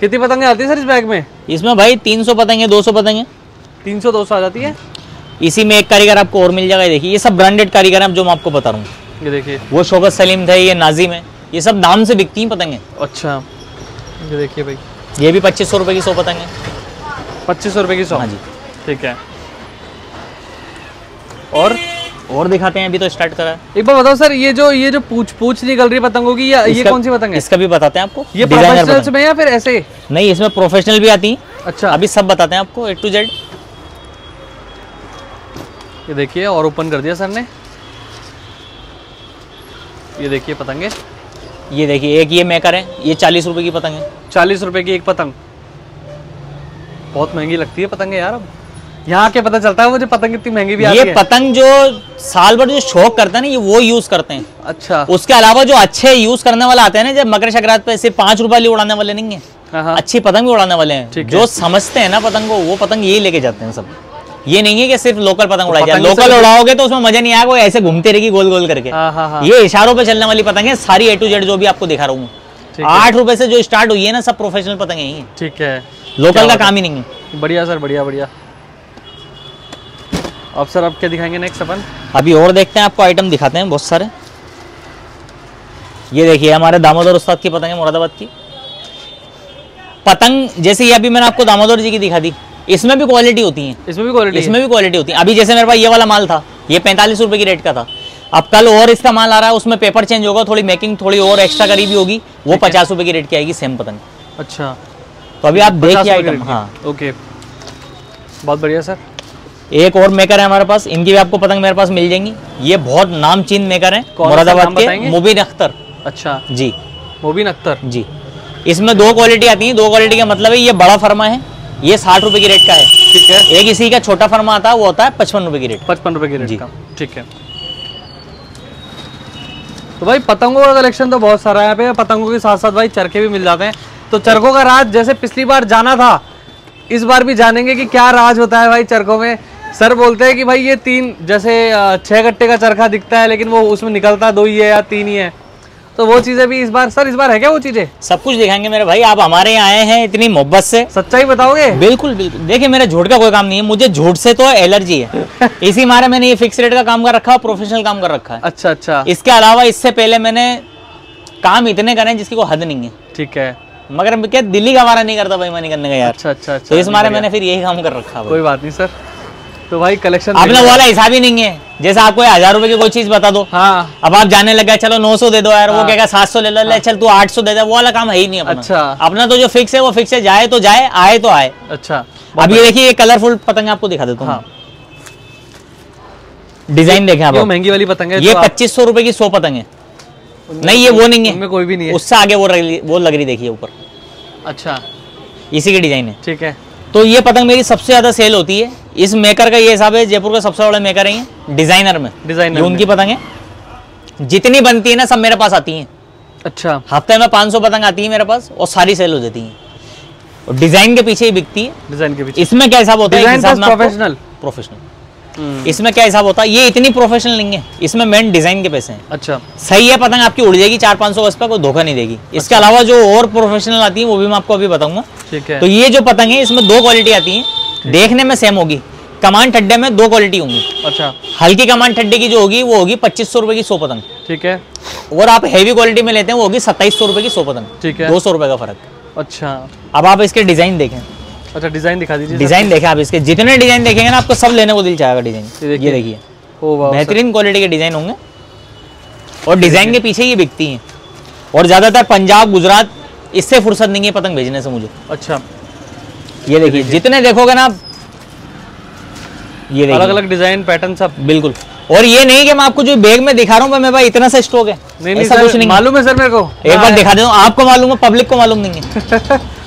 कितनी पतंगे आती है सर इस बैग में? इसमें भाई तीन सौ पतंगे, दो सौ पतंगे, तीन सौ दो सौ आ जाती है। इसी में एक कारीगर आपको और मिल जाएगा। देखिए, ये सब ब्रांडेड कारीगर हैं जो मैं आपको बता रहा हूँ। ये देखिए, वो शौकत सलीम थे, ये नाजिम है, ये सब नाम से बिकती हैं पतंगे। अच्छा, ये देखिए भाई, ये भी पच्चीस सौ रुपये की सौ पतंगे। पच्चीस सौ रुपये की सौ? हाँ जी, ठीक है। और और दिखाते हैं, अभी तो स्टार्ट करा है। एक बार बताओ सर, ये जो ये जो पूछ पूछ निकल रही पतंगों की, या ये कौन सी पतंग है? इसका भी बताते हैं आपको। ये प्रोफेशनल्स में या फिर ऐसे? नहीं, इसमें प्रोफेशनल भी आती है। अच्छा, अभी सब बताते हैं आपको ए टू जेड। ये देखिए और ओपन कर दिया सर ने। ये देखिए पतंगे, ये देखिए एक ये मेकर है, ये चालीस रुपए की पतंग है। चालीस रुपए की एक पतंग, बहुत महंगी लगती है पतंगे यार। अब यहाँ के पता चलता है मुझे पतंग इतनी महंगी भी आती है। ये पतंग जो साल भर जो शौक करता है ना, ये वो यूज करते हैं। अच्छा, उसके अलावा जो अच्छे यूज करने वाला आते हैं ना, जब मकर संक्रांति पे सिर्फ पांच रुपए उड़ाने वाले नहीं है, अच्छी पतंग भी उड़ाने वाले हैं। जो समझते हैं ना पतंग को, वो पतंग यही लेके जाते हैं सब। ये नहीं है कि सिर्फ लोकल पतंग उड़ाई जाए, लोकल उड़ाओगे तो उसमें मजा नहीं आएगा, वो ऐसे घूमते रहेगी गोल गोल करके। ये इशारों पे चलने वाली पतंग है सारी, ए टू जेड जो भी आपको दिखा रहा हूँ। आठ रुपए से जो स्टार्ट हुई है ना, सब प्रोफेशनल पतंग है। ठीक है, लोकल का काम ही नहीं है। बढ़िया सर, बढ़िया बढ़िया। अब सर आप क्या दिखाएंगे नेक्स्ट? अपन अभी और देखते हैं, आपको आइटम दिखाते हैं बहुत सारे। ये देखिए हमारे दामोदर उस्ताद की पतंग है, मुरादाबाद की पतंग। जैसे ये अभी मैंने आपको दामोदर जी की दिखा दी, इसमें भी क्वालिटी होती है, इसमें भी क्वालिटी इसमें भी क्वालिटी होती है। अभी जैसे मेरे पास ये वाला माल था, ये पैंतालीस रुपए की रेट का था। अब कल और इसका माल आ रहा है, उसमें पेपर चेंज होगा, थोड़ी मेकिंग थोड़ी और एक्स्ट्रा करी भी होगी, वो पचास रुपए की रेट की आएगी सेम पतंग। अच्छा, तो अभी आप देखिए आइटम। हाँ ओके, बहुत बढ़िया सर। एक और मेकर है हमारे पास, इनकी भी आपको पतंग मेरे पास मिल जाएंगी। ये बहुत नामचीन मेकर है मुरादाबाद के, मुबीन अख्तर। अच्छा जी, मुबीन अख्तर जी। इसमें दो क्वालिटी आती है, दो क्वालिटी का मतलब है ये बड़ा फर्मा है, ये साठ रुपए की रेट का है। ठीक है, एक इसी का छोटा फर्मा आता है, वो होता है पचपन रुपए की रेट, पचपन रुपए की रेट का। ठीक है, तो भाई पतंगों का कलेक्शन तो बहुत सारा है यहाँ पे। पतंगों के साथ साथ भाई चरखे भी मिल जाते हैं, तो चरखों का राज जैसे पिछली बार जाना था, इस बार भी जानेंगे कि क्या राज होता है भाई चरखों में। सर बोलते हैं कि भाई ये तीन, जैसे छः गट्टे का चरखा दिखता है, लेकिन वो उसमें निकलता दो ही है या तीन ही है, तो वो चीजें भी इस बार सर, इस बार है क्या वो चीजें? सब कुछ दिखाएंगे मेरे भाई, आप हमारे यहाँ आए हैं इतनी मोहब्बत से, सच्चाई बताओगे। बिल्कुल बिल्कुल, देखिए मेरा झूठ का कोई काम नहीं है, मुझे झूठ से तो एलर्जी है इसी मारे मैंने ये फिक्स रेट का काम कर रखा है, प्रोफेशनल काम कर रखा है। अच्छा अच्छा, इसके अलावा इससे पहले मैंने काम इतने करे जिसकी कोई हद नहीं है। ठीक है, मगर क्या दिल्ली का वारा नहीं करता भाई मैं निकलने का यार। अच्छा अच्छा, तो इस मारे मैंने फिर यही काम कर रखा। कोई बात नहीं सर, तो भाई कलेक्शन आपने वाला हिसाब ही नहीं है। जैसे आपको हजार रुपए की कोई चीज बता दो, हाँ। अब आप जाने लग गए, चलो नौ सौ दे दो यार, हाँ। वो कहेगा सात सौ ले लो, हाँ। चल तू आठ सौ दे दे, वो वाला काम है ही नहीं अपना। अच्छा, अपना तो जो फिक्स है वो फिक्स है, जाए तो जाए, आए तो आए। अच्छा, अब ये देखिए कलरफुल पतंग आपको दिखा देता हूँ, डिजाइन देखें आप। महंगी वाली पतंग है ये, पच्चीस सौ रुपए की सौ पतंग है। नहीं ये वो नहीं है, कोई भी नहीं है, उससे आगे वो वो लग रही देखिए ऊपर। अच्छा, इसी की डिजाइन है। ठीक है, तो ये पतंग मेरी सबसे ज्यादा सेल होती है। इस मेकर का ये हिसाब है, जयपुर का सबसे बड़ा मेकर है डिजाइनर में, डिजाइनर उनकी पतंग है। जितनी बनती है ना सब मेरे पास आती है। अच्छा, हफ्ते में पाँच सौ पतंग आती है मेरे पास और सारी सेल हो जाती है, और डिजाइन के पीछे ही बिकती है, डिजाइन के पीछे। इसमें क्या हिसाब होता है? प्रोफेशनल प्रोफेशनल इसमें क्या हिसाब होता है? ये इतनी प्रोफेशनल नहीं है, इसमें मेन डिजाइन के पैसे हैं। अच्छा, सही है, पतंग आपकी उड़ जाएगी चार पाँच सौ गज पर, कोई धोखा नहीं देगी। इसके अलावा जो और प्रोफेशनल आती है वो भी मैं आपको अभी बताऊंगा। ठीक है, तो ये जो पतंग है इसमें दो क्वालिटी आती है, देखने में सेम होगी, कमान ठड्डे में दो क्वालिटी होंगी। अच्छा, हल्की कमान ठड्डे की जो होगी वो होगी पच्चीस सौ रुपए की सौ पतंग। ठीक है, और आप हैवी क्वालिटी में लेते हैं वो होगी सत्ताईस सौ रुपए की सौ पतंग। ठीक है, दो सौ रुपए का फर्क। अच्छा, अब आप इसके डिजाइन देखें। अच्छा, डिजाइन दिखा दीजिए। डिजाइन देखें आप इसके, जितने डिजाइन देखेंगे ना आपको सब लेने को दिल चाहेगा। डिजाइन ये देखिए, बेहतरीन क्वालिटी के डिजाइन होंगे और डिजाइन के पीछे ये बिकती है। और ज्यादातर पंजाब गुजरात, इससे फुर्सत नहीं है पतंग भेजने से मुझे। अच्छा, ये देखिए जितने देखोगे ना आप, ये अलग अलग डिजाइन पैटर्न सब बिल्कुल। और ये नहीं कि मैं आपको जो बैग में दिखा रहा हूँ मैं भाई इतना सा स्टॉक है, नहीं नहीं सर, कुछ नहीं मालूम है सर मेरे को। एक बार दिखा देता हूँ, आपको मालूम है पब्लिक को मालूम नहीं है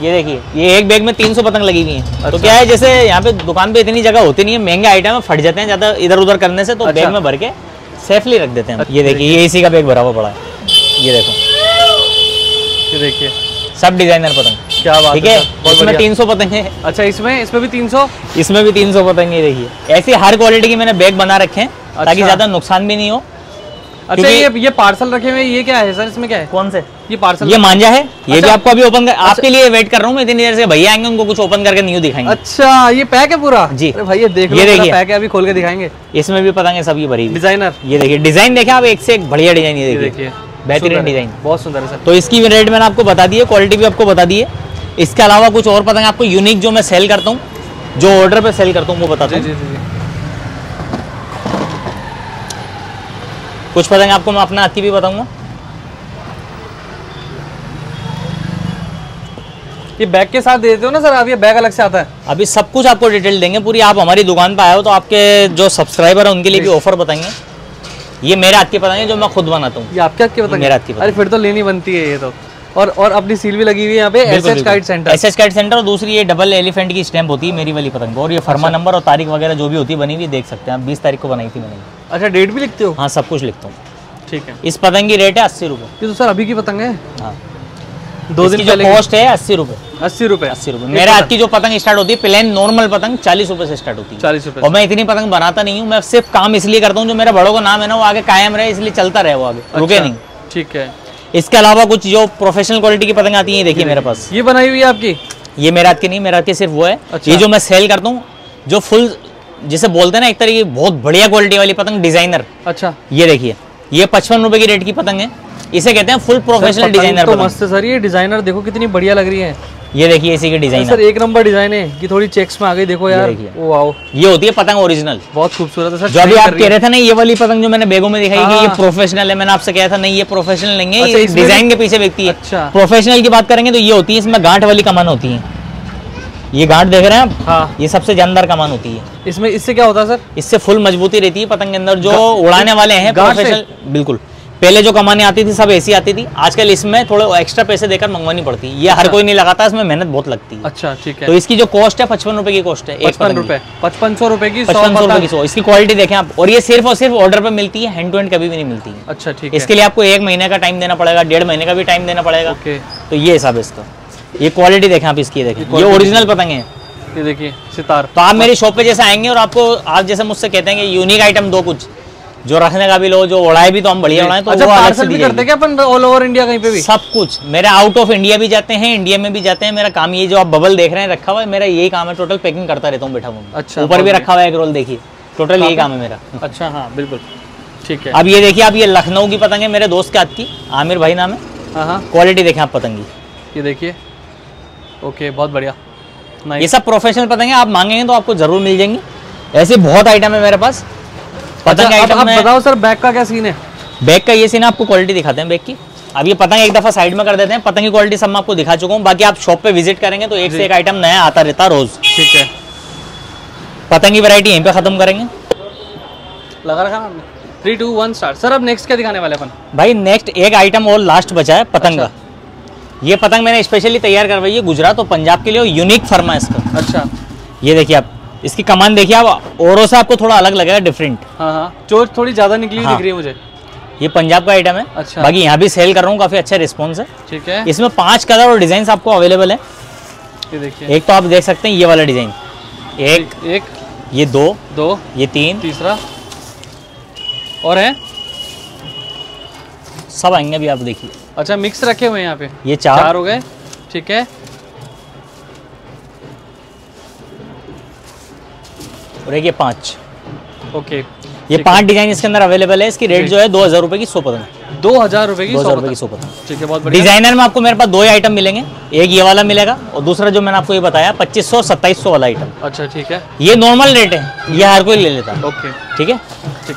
ये देखिए, ये एक बैग में तीन सौ पतंग लगी हुई है। अच्छा। तो क्या है, जैसे यहाँ पे दुकान पे इतनी जगह होती नहीं है, महंगे आइटम फट जाते हैं ज्यादा इधर उधर करने से, तो बैग में भर के सेफली रख देते हैं। ये देखिए, ये इसी का बैग भरा हुआ पड़ा है, ये देखो, ये देखिए सब डिजाइनर पतंग। क्या बात, ठीक है, इसमें तीन सौ पतंग है। अच्छा, इसमें इसमें भी तीन सौ इसमें भी तीन सौ पतंग है। देखिए, ऐसी हर क्वालिटी की मैंने बैग बना रखे हैं। अच्छा। ताकि ज्यादा नुकसान भी नहीं हो। अच्छा, ये ये पार्सल रखे हुए, ये क्या है सर, इसमें क्या है? कौन से ये पार्सल? ये मांझा है। ये अच्छा। भी आपको अभी ओपन कर, अच्छा। आपके लिए वेट कर रहा हूँ मैं, इतनी देर से भैया आएंगे, उनको कुछ ओपन करके न्यू दिखाएंगे। अच्छा, ये पैक है पूरा जी भैया, देख ये देखिए पैक है, अभी खोल के दिखाएंगे। इसमें भी पतंग है सब, ये भरी डिजाइनर। ये देखिए डिजाइन देखे आप, एक से एक बढ़िया डिजाइन। ये देखिए बेहतरीन डिजाइन, बहुत सुंदर है सर। तो इसकी भी रेट मैंने आपको बता दी है, क्वालिटी भी आपको बता दी है। इसके अलावा कुछ और पतंग आपको यूनिक जो मैं सेल करता हूँ, जो ऑर्डर पे सेल करता हूँ वो बताता हूँ। कुछ पतंग आपको मैं अपना हाथ की भी बताऊंगा। ये बैग के साथ देते हो ना सर आप? ये बैग अलग से आता है? अभी सब कुछ आपको डिटेल देंगे पूरी। आप हमारी दुकान पर आए हो तो आपके जो सब्सक्राइबर है उनके लिए भी ऑफर बताएंगे। ये मेरे हाथ के पता नहीं जो मैं खुद बनाता हूँ। ये आपके हाथ के पता? मेरे हाथ के। अरे फिर तो लेनी बनती है ये तो। और और अपनी सील भी लगी हुई है यहाँ पे, SH kite centre. SH kite centre और दूसरी ये डबल एलिफेंट की स्टैंप होती है मेरी वाली पतंग। और ये फर्मा नंबर और तारीख वगैरह जो भी होती है बनी हुई देख सकते हैं आप। बीस तारीख को बनाई थी मैंने। अच्छा डेट भी लिखते हो? हाँ सब कुछ लिखता हूँ। ठीक है। इस पतंग की रेट है अस्सी रुपये। तो सर अभी की पतंग है? हाँ दो दिन की कॉस्ट है अस्सी रुपये। अस्सी रुपये? अस्सी रुपये। मेरे हाथ की जो पतंग स्टार्ट होती है प्लेन नॉर्मल पतंग चालीस रुपये से स्टार्ट होती है। चालीस रुपये। और मैं इतनी पतंग बनाता नहीं हूँ, मैं सिर्फ काम इसलिए करता हूँ जो मेरे बड़ों का नाम है ना वो आगे कायम रहे, इसलिए चलता रहे वो आगे रुके नहीं। ठीक है। इसके अलावा कुछ जो प्रोफेशनल क्वालिटी की पतंग आती है, देखिए मेरे पास ये बनाई हुई है आपकी। ये मेरे हाथ की नहीं, मेरे हाथ की सिर्फ वो है। अच्छा। ये जो मैं सेल करता हूँ जो फुल जिसे बोलते हैं ना एक तरह की बहुत बढ़िया क्वालिटी वाली पतंग डिजाइनर। अच्छा ये देखिए ये पचपन रुपए की रेट की पतंग है, इसे कहते हैं फुल प्रोफेशनल डिजाइनर। तो मस्त है सर ये डिजाइनर, देखो कितनी बढ़िया लग रही है। ये देखिए इसी की डिजाइन सर एक नंबर डिजाइन है कि थोड़ी चेक्स में आ गई। देखो यार वाओ, ये होती है पतंग ओरिजिनल। बहुत खूबसूरत है सर। जो अभी आप कह रहे थे ना ये वाली पतंग जो मैंने बेगों में दिखाई कि ये प्रोफेशनल है, मैंने आपसे कहा था नहीं ये प्रोफेशनल नहीं है। अच्छा, ये डिजाइन के पीछे बिकती है। अच्छा। प्रोफेशनल की बात करेंगे तो ये होती है, इसमें गांठ वाली कमान होती है। ये गांठ देख रहे हैं आप, ये सबसे जानदार कमान होती है इसमें। इससे क्या होता है सर? इससे फुल मजबूती रहती है पतंग के अंदर। जो उड़ाने वाले हैं प्रोफेशनल, बिल्कुल पहले जो कमाने आती थी सब ऐसी आती थी, आजकल इसमें थोड़े एक्स्ट्रा पैसे देकर मंगवानी पड़ती है। ये हर कोई नहीं लगाता, इसमें मेहनत बहुत लगती है। अच्छा ठीक है। तो इसकी जो कॉस्ट है पचपन रुपए की कॉस्ट है। पचपन रुपए पचपन सौ रुपए की पचपन सौ रुपए की सौ। इसकी क्वालिटी देखें आप। और ये सिर्फ और सिर्फ ऑर्डर पर मिलती है, हैंड टू हैंड कभी भी नहीं मिलती है। अच्छा ठीक है। इसके लिए आपको एक महीने का टाइम देना पड़ेगा, डेढ़ महीने का भी टाइम देना पड़ेगा। तो ये हिसाब है इसका। ये क्वालिटी देखें आप इसकी, देखें ये ओरिजिनल पतंग है। ये देखिए सितार। तो आप मेरी शॉप पे जैसे आएंगे और आपको आप जैसे मुझसे कहते हैं यूनिक आइटम दो, कुछ जो रखने का भी लो, जो उड़ाए भी तो हम बढ़िया उड़ाए। तो अच्छा, पार्सल भी करते क्या अपन ऑल ओवर इंडिया कहीं पे भी? सब कुछ मेरा, आउट ऑफ इंडिया भी जाते हैं, इंडिया में भी जाते हैं। मेरा काम ये जो आप बबल देख रहे हैं रखा हुआ है, मेरा यही काम है। टोटल पैकिंग करता रहता हूँ बैठा हुआ। अच्छा, ऊपर भी रखा हुआ है एक रोल, देखिए टोटल यही काम है मेरा। अच्छा हाँ बिल्कुल ठीक है। अब ये देखिए आप, ये लखनऊ की पतंग है मेरे दोस्त के हाथ की, आमिर भाई नाम है। क्वालिटी देखें आप पतंग की, ये देखिए। ओके बहुत बढ़िया। ये सब प्रोफेशनल पतंग है, आप मांगेंगे तो आपको जरूर मिल जाएंगी। ऐसे बहुत आइटम है मेरे पास पतंग। अच्छा, आप बताओ सर बैग का क्या सीन है? बैग का ये सीन है, आपको क्वालिटी दिखाते हैं बैग की। अब ये पतंग एक दफा साइड में कर देते हैं, पतंग की क्वालिटी सब मैं आपको दिखा चुका हूँ। बाकी आप शॉप पे विजिट करेंगे तो एक से एक आइटम नया आता रहता रोज। ठीक है। पतंग की वैरायटी यहीं पे खत्म करेंगे। लगा रखा हमने three two one start. Sir अब नेक्स्ट क्या दिखाने वाले अपन? भाई नेक्स्ट एक आइटम और लास्ट बचा है पतंग का। ये पतंग मैंने स्पेशली तैयार करवाई है गुजरात और पंजाब के लिए, यूनिक फर्मा इसका। अच्छा ये देखिए आप, इसकी कमान देखिए आप, औरों से आपको थोड़ा अलग लगेगा, डिफरेंट। हाँ हाँ चोट थोड़ी ज्यादा निकली। हाँ। दिख रही है मुझे। ये पंजाब का आइटम है। अच्छा। बाकी यहाँ भी सेल कर रहा हूँ, काफी अच्छा रिस्पॉन्स है। ठीक है। इसमें पांच कलर और डिजाइन आपको अवेलेबल है। ये देखिए एक तो आप देख सकते हैं ये वाला डिजाइन, एक एक ये दो दो ये तीन तीसरा और है, सब आएंगे अभी आप देखिए। अच्छा मिक्स रखे हुए हैं यहाँ पे, ये चार हो गए। ठीक है। और एक ये पांच। ओके ये पांच डिजाइन इसके अंदर अवेलेबल है। इसकी रेट जो है दो हजार रुपए की सौ पतंग। दो हजार रुपए की सौ पतंग। ठीक है बहुत बढ़िया। डिजाइनर में आपको मेरे पास दो ही आइटम मिलेंगे, एक ये वाला मिलेगा और दूसरा जो मैंने आपको ये बताया पच्चीस सौ सत्ताईस सौ वाला आइटम। अच्छा ठीक है। ये नॉर्मल रेट है, ये हर कोई ले लेता है। ओके ठीक है।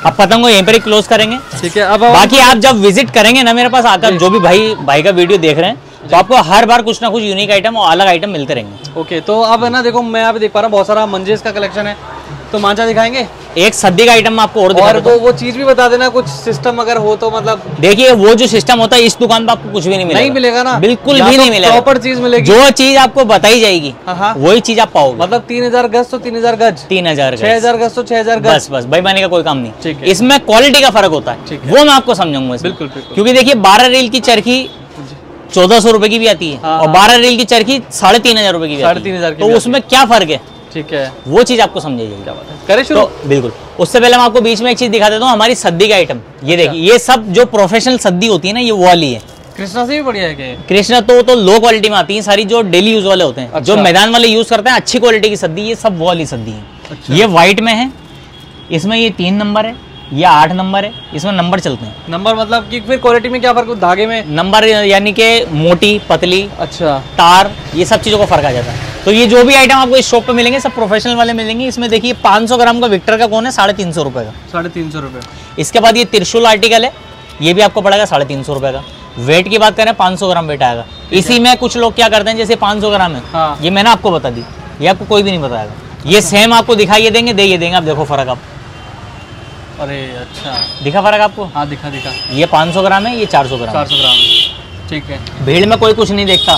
अब पतंग को यहीं पर ही क्लोज करेंगे। ठीक है। अब बाकी आप जब विजिट करेंगे ना मेरे पास आकर, जो भी भाई भाई का वीडियो देख रहे हैं, तो आपको हर बार कुछ ना कुछ यूनिक आइटम और अलग आइटम मिलते रहेंगे। ओके तो अब है ना देखो मैं यहाँ पे देख पा रहा हूँ बहुत सारा मंजेस का कलेक्शन है, तो मांझा दिखाएंगे एक सदी का आइटम आपको। और, और वो वो चीज भी बता देना कुछ सिस्टम अगर हो तो, मतलब देखिए वो जो सिस्टम होता है इस दुकान पर आपको कुछ भी नहीं मिलेगा। नहीं मिलेगा ना, बिल्कुल भी नहीं मिलेगा। प्रॉपर चीज मिलेगी, जो चीज आपको बताई जाएगी वही चीज आप पाओगे। मतलब तीन हजार गज तो तीन हजार गज, तीन हजार छह हजार गज तो छह हजार गज, बस बस बेईमानी का कोई काम नहीं। इसमें क्वालिटी का फर्क होता है, वो मैं आपको समझाऊंगा। बिल्कुल। क्योंकि देखिए बारह रील की चरखी चौदह सौ रुपए की भी आती है और बारह रील की चरखी साढ़े तीन हजार रुपए की, साढ़े तीन हजार, तो उसमें क्या फर्क है? ठीक है वो चीज आपको समझाइए। तो बिल्कुल उससे पहले मैं आपको बीच में एक चीज दिखा देता हूँ, हमारी सद्दी का आइटम। ये देखिए ये सब जो प्रोफेशनल सद्दी होती है ना ये वाली है। कृष्णा से भी बढ़िया है। कृष्णा तो तो लो क्वालिटी में आती है, सारी जो डेली यूज वाले होते हैं। अच्छा। जो मैदान वाले यूज करते हैं अच्छी क्वालिटी की सद्दी, ये सब वाली सद्दी है। अच्छा। ये व्हाइट में है, इसमें ये तीन नंबर है, ये आठ नंबर है, इसमें नंबर चलते हैं। नंबर मतलब कि फिर क्वालिटी में क्या फर्क? धागे में नंबर यानी कि मोटी पतली, अच्छा तार, ये सब चीजों का फर्क आ जाता है। तो ये जो भी आइटम आपको इस शॉप पे मिलेंगे सब प्रोफेशनल वाले मिलेंगे। इसमें देखिए पाँच सौ ग्राम का विक्टर का कौन है साढ़े तीन सौ रुपये का, साढ़े तीन सौ रुपये। इसके बाद ये त्रिशूल आर्टिकल है, ये भी आपको पड़ेगा साढ़े तीन सौ रुपये का। वेट की बात करें पाँच सौ ग्राम वेट आएगा। इसी में कुछ लोग क्या करते हैं, जैसे पाँच सौ ग्राम है हाँ। ये मैंने आपको बता दी, ये आपको कोई भी नहीं बताएगा। ये सेम आपको दिखाइए देंगे दे ये देंगे, आप देखो फर्क आप। अरे अच्छा, दिखा फर्क आपको? हाँ दिखा दिखा। ये पाँच सौ ग्राम है, ये चार सौ ग्राम। ठीक है, भीड़ में कोई कुछ नहीं देखता,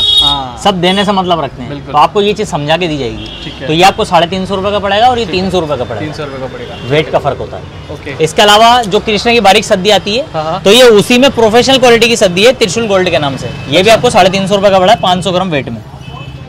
सब देने से मतलब रखते हैं, तो आपको ये चीज़ समझा के दी जाएगी। तो ये आपको साढ़े तीन सौ रुपये का पड़ेगा और ये तीन सौ रुपये का पड़ेगा। तीन सौ रुपये का पड़ेगा, वेट का फर्क होता है। ओके। इसके अलावा जो कृष्ण की बारीक सद्दी आती है, तो ये उसी में प्रोफेशनल क्वालिटी की सद्दी है त्रिशूल गोल्ड के नाम से। ये भी आपको साढ़े तीन सौ रुपये का पड़ा है, पाँच सौ ग्राम वेट में।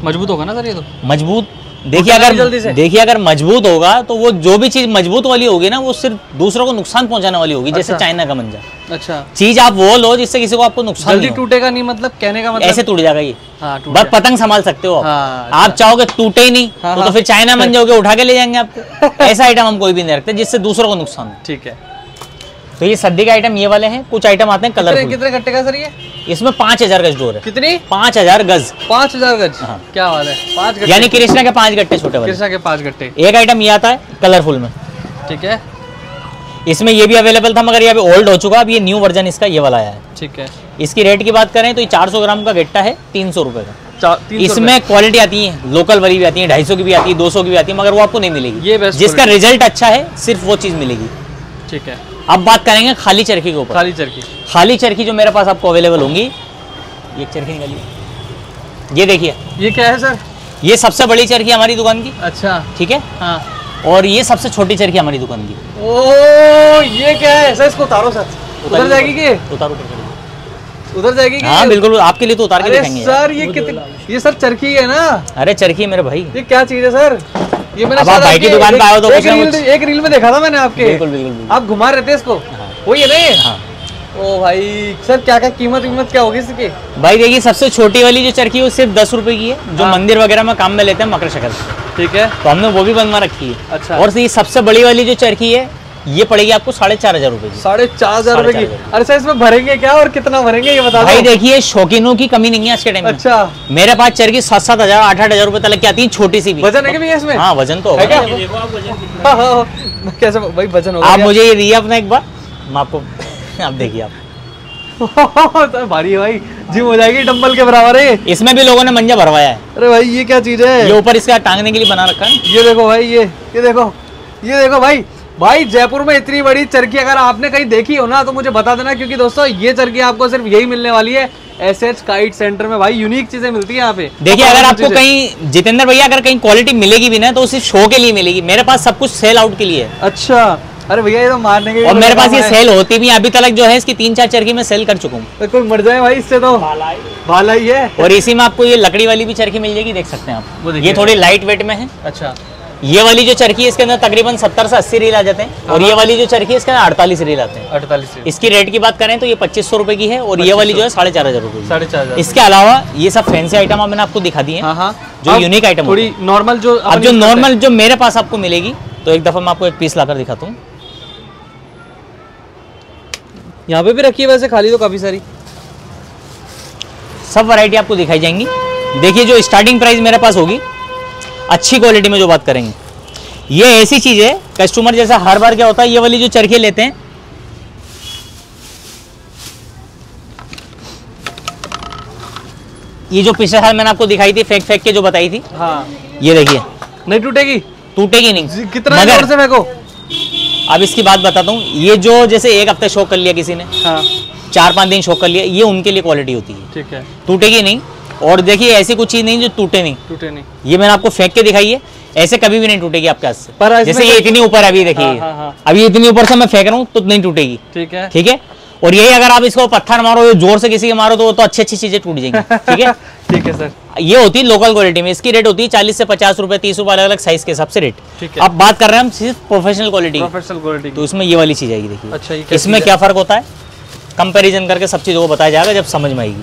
मजबूत होगा ना सर ये? तो मजबूत देखिए, अगर देखिए अगर मजबूत होगा तो वो जो भी चीज मजबूत वाली होगी ना, वो सिर्फ दूसरों को नुकसान पहुंचाने वाली होगी। अच्छा। जैसे चाइना का मंजा। अच्छा, चीज आप वो लो जिससे किसी को आपको नुकसान जल्दी टूटेगा नहीं, मतलब कहने का मतलब ऐसे टूट जाएगा ये। हाँ, बस पतंग संभाल सकते हो आप। हाँ, आप चाहोगे टूटे ही नहीं। हाँ, तो, तो फिर चाइना मंजा होके उठा के ले जाएंगे आपको। ऐसा आइटम हम कोई भी नहीं रखते जिससे दूसरों को नुकसान। ठीक है, तो ये सर्दी के आइटम ये वाले हैं। कुछ आइटम आते हैं कलर। कितने घट्टे का सर ये? इसमें पाँच हजार गज डोर है। कितनी? पाँच हजार गज। पाँच हजार गज? हाँ। क्या बात है, पाँच गट्टे यानी कृष्णा के पाँच गट्टे छोटे वाले। कृष्णा के पाँच गट्टे। एक आइटम ये आता है कलरफुल में। ठीक है, इसमें ये भी अवेलेबल था मगर ये अभी ओल्ड हो चुका, अब ये न्यू वर्जन इसका ये वाला आया है। ठीक है, इसकी रेट की बात करें तो ये चार सौ ग्राम का गट्टा है, तीन सौ रुपये का। इसमें क्वालिटी आती है, लोकल वाली भी आती है, ढाई सौ की भी आती है, दो सौ की भी आती है, मगर वो आपको नहीं मिलेगी। ये जिसका रिजल्ट अच्छा है सिर्फ वो चीज़ मिलेगी। ठीक है, अब बात करेंगे खाली चरखी के ऊपर। खाली चरखी, खाली चरखी जो मेरे पास आपको अवेलेबल होंगी। ये चरखी निकालिए, ये देखिए, ये क्या है सर? ये सबसे बड़ी चरखी हमारी दुकान की। अच्छा, ठीक है। हाँ, और ये सबसे छोटी चरखी हमारी दुकान की। ओ, ये क्या है सर? इसको उतारो सर। उतर जाएगी कि उतारो? उधर जाएगी? हाँ बिल्कुल, आपके लिए तो उतार के देखेंगे सर। ये कितनी? ये सर चरखी है ना? अरे चरखी मेरे भाई, ये क्या चीज है सर? ये मैंने आप भाई की दुकान पे आया तो एक रील, एक रील में देखा था मैंने आपके। बिल्कुल बिल्कुल, आप घुमा रहे थे इसको। हाँ। वही है ना? हाँ। ओ भाई सर, क्या क्या कीमत कीमत क्या होगी इसकी? भाई देखिए, सबसे छोटी वाली जो चरखी है वो सिर्फ दस रुपए की है, जो मंदिर वगैरह में काम में लेते हैं मकर संक्रांति। ठीक है, तो हमने वो भी बनवा रखी है। अच्छा, और ये सबसे बड़ी वाली जो चरखी है ये पड़ेगी आपको साढ़े चार हजार रुपए की। साढ़े चार हजार रुपए की? अरे सर, इसमें भरेंगे क्या और कितना भरेंगे ये बता दो। भाई देखिए, शौकीनों की कमी नहीं है आज के टाइम में। अच्छा, मेरे पास चरखी सात सात हजार आठ आठ हजार रुपए तक की आती है, छोटी सी भी। वजन है भी इसमें? हाँ, वजन तो होगा। कैसे भाई वजन होगा? आप मुझे ये दिए अपना एक बार, मैं आपको आप देखिए आप। भारी है भाई, जिम हो जाएगी, डम्बल के बराबर है। इसमें भी लोगों ने मंजा भरवाया है। अरे भाई, ये क्या चीज है? ये ऊपर इसका टांगने के लिए बना रखा है। ये देखो भाई, ये ये देखो, ये देखो भाई। भाई जयपुर में इतनी बड़ी चरखी अगर आपने कहीं देखी हो ना तो मुझे बता देना, क्योंकि दोस्तों ये चरखी आपको सिर्फ यही मिलने वाली है एसएच काइट सेंटर में। भाई यूनिक चीजें मिलती है यहाँ पे। देखिए, अगर आपको कहीं जितेंद्र भैया अगर कहीं क्वालिटी मिलेगी भी ना तो सिर्फ शो के लिए मिलेगी। मेरे पास सब कुछ सेल आउट के लिए है। अच्छा, अरे भैया ये तो मारने के। और मेरे पास ये सेल होती भी अभी तक जो है इसकी तीन चार चरखी मैं सेल कर चुका हूँ। कोई मर जाए भाई इससे तो भाला ही है। और इसी में आपको ये लकड़ी वाली भी चरखी मिल जाएगी, देख सकते हैं आप। ये थोड़ी लाइट वेट में है। अच्छा, ये वाली जो चरखी है इसके अंदर तकरीबन सत्तर से अस्सी रील आ जाते हैं। और ये वाली जो चरखी है इसके अंदर अड़तालीस रील आते हैं। अड़तालीस। इसकी रेट की बात करें तो ये पच्चीस सौ रुपए की है और ये वाली जो है साढ़े चार हजार रुपए। साढ़े चार हजार। इसके अलावा ये सब फैंसी आइटम मैंने आपको दिखा दिए हैं, जो यूनिक आइटम। थोड़ी नॉर्मल जो अब जो नॉर्मल जो मेरे पास आपको मिलेगी, तो एक दफा मैं आपको एक पीस लाकर दिखाता हूँ। यहाँ पे भी रखी है वैसे खाली तो काफी सारी, सब वैरायटी आपको दिखाई जाएंगी। देखिए, जो स्टार्टिंग प्राइस मेरे पास होगी अच्छी क्वालिटी में जो बात करेंगे, ये ऐसी चीज है कस्टमर जैसा हर बार क्या होता है, ये वाली जो चरखे लेते हैं ये जो पिछले साल मैंने आपको दिखाई थी फेंक फेंक के जो बताई थी। हाँ, ये देखिए नहीं टूटेगी। टूटेगी नहीं कितना जोर से फेंको। अब इसकी बात बताता हूँ, ये जो जैसे एक हफ्ते शौक कर लिया किसी ने। हाँ, चार पाँच दिन शौक कर लिया, ये उनके लिए क्वालिटी होती है। ठीक है, टूटेगी नहीं। और देखिए, ऐसी कुछ चीज नहीं जो टूटे नहीं। टूटे नहीं, ये मैंने आपको फेंक के दिखाई है, ऐसे कभी भी नहीं टूटेगी आपके हाथ से। पर जैसे ये इतनी ऊपर अभी देखिए। हाँ, हाँ, हाँ। अभी इतनी ऊपर से मैं फेंक रहा हूँ तो नहीं टूटेगी। ठीक है, ठीक है। और यही अगर आप इसको पत्थर मारो, जोर से किसी के मारो तो तो अच्छी अच्छी चीजें टूट जाएंगी। ठीक है, ठीक है सर। ये होती है लोकल क्वालिटी में, इसकी रेट होती है चालीस से पचास रुपए, तीस रुपए, अलग अलग साइज के हिसाब से रेट। अब बात कर रहे हैं हम सिर्फ प्रोफेशनल क्वालिटी। प्रोफेशनल क्वालिटी तो इसमें ये वाली चीज आएगी। देखिए, अच्छा इसमें क्या फर्क होता है, कंपेरिजन करके सब चीजों को बताया जाएगा जब समझ में आएगी।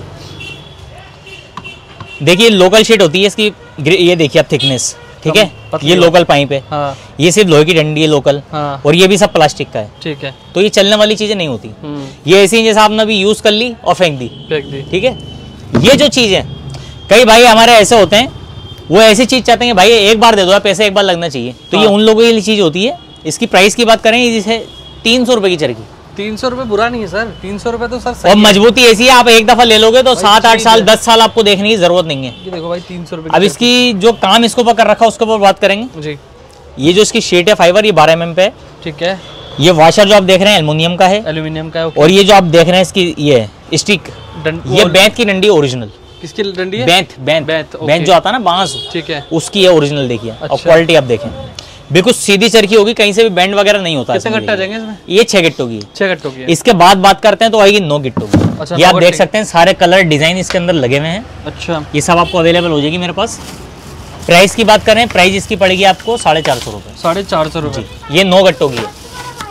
देखिए, लोकल शीट होती है इसकी, ये देखिए आप थिकनेस। ठीक है, ये लोकल पाइप है। हाँ। ये सिर्फ लोहे की डंडी है लोकल। हाँ। और ये भी सब प्लास्टिक का है। ठीक है, तो ये चलने वाली चीजें नहीं होती। ये ऐसी जैसे आपने अभी यूज कर ली और फेंक दी। ठीक है, ये जो चीज है, कई भाई हमारे ऐसे होते हैं वो ऐसी चीज चाहते हैं भाई एक बार दे दो, पैसे एक बार लगना चाहिए, तो ये उन लोगों की चीज होती है। इसकी प्राइस की बात करें, जैसे तीन सौ रुपए की चरखी। तीन सौ रुपए बुरा नहीं है सर, तीन सौ रुपए तो सर। और मजबूती ऐसी है आप एक दफा ले लोगे तो सात आठ साल दस साल आपको देखने की जरूरत नहीं है। ये देखो भाई तीन सौ रुपए। अब इसकी जो काम इसके ऊपर कर रखा है उसके ऊपर बात करेंगे जी। ये जो इसकी शीट है फाइबर ये बारह एम एम पे ठीक है। ये वाशर जो आप देख रहे हैं एल्यूमिनियम का है, एल्यूमिनियम का है। और ये जो आप देख रहे हैं इसकी ये स्टिक, ये बैंत की डंडी ओरिजिनल। किसकी डंडी है? बैंत, बैंत, बैंत, बैंत जो आता है ना बांस ठीक है, उसकी है ओरिजिनल। देखिए और क्वालिटी आप देखें बिल्कुल सीधी चरखी होगी, कहीं से भी बैंड वगैरह नहीं होता। कितने गट्टा जाएंगे इसमें? ये छह गिट्टों की, छह गिट्टों की। इसके बाद बात करते हैं तो आएगी नौ गिट्टों की। अच्छा, ये आप देख सकते हैं सारे कलर डिजाइन इसके अंदर लगे हुए हैं। अच्छा, ये सब आपको अवेलेबल हो जाएगी मेरे पास। प्राइस की बात करें, प्राइस इसकी पड़ेगी आपको साढ़े चार सौ रुपए, साढ़े चार सौ रुपए। ये नौ गट्टों की है।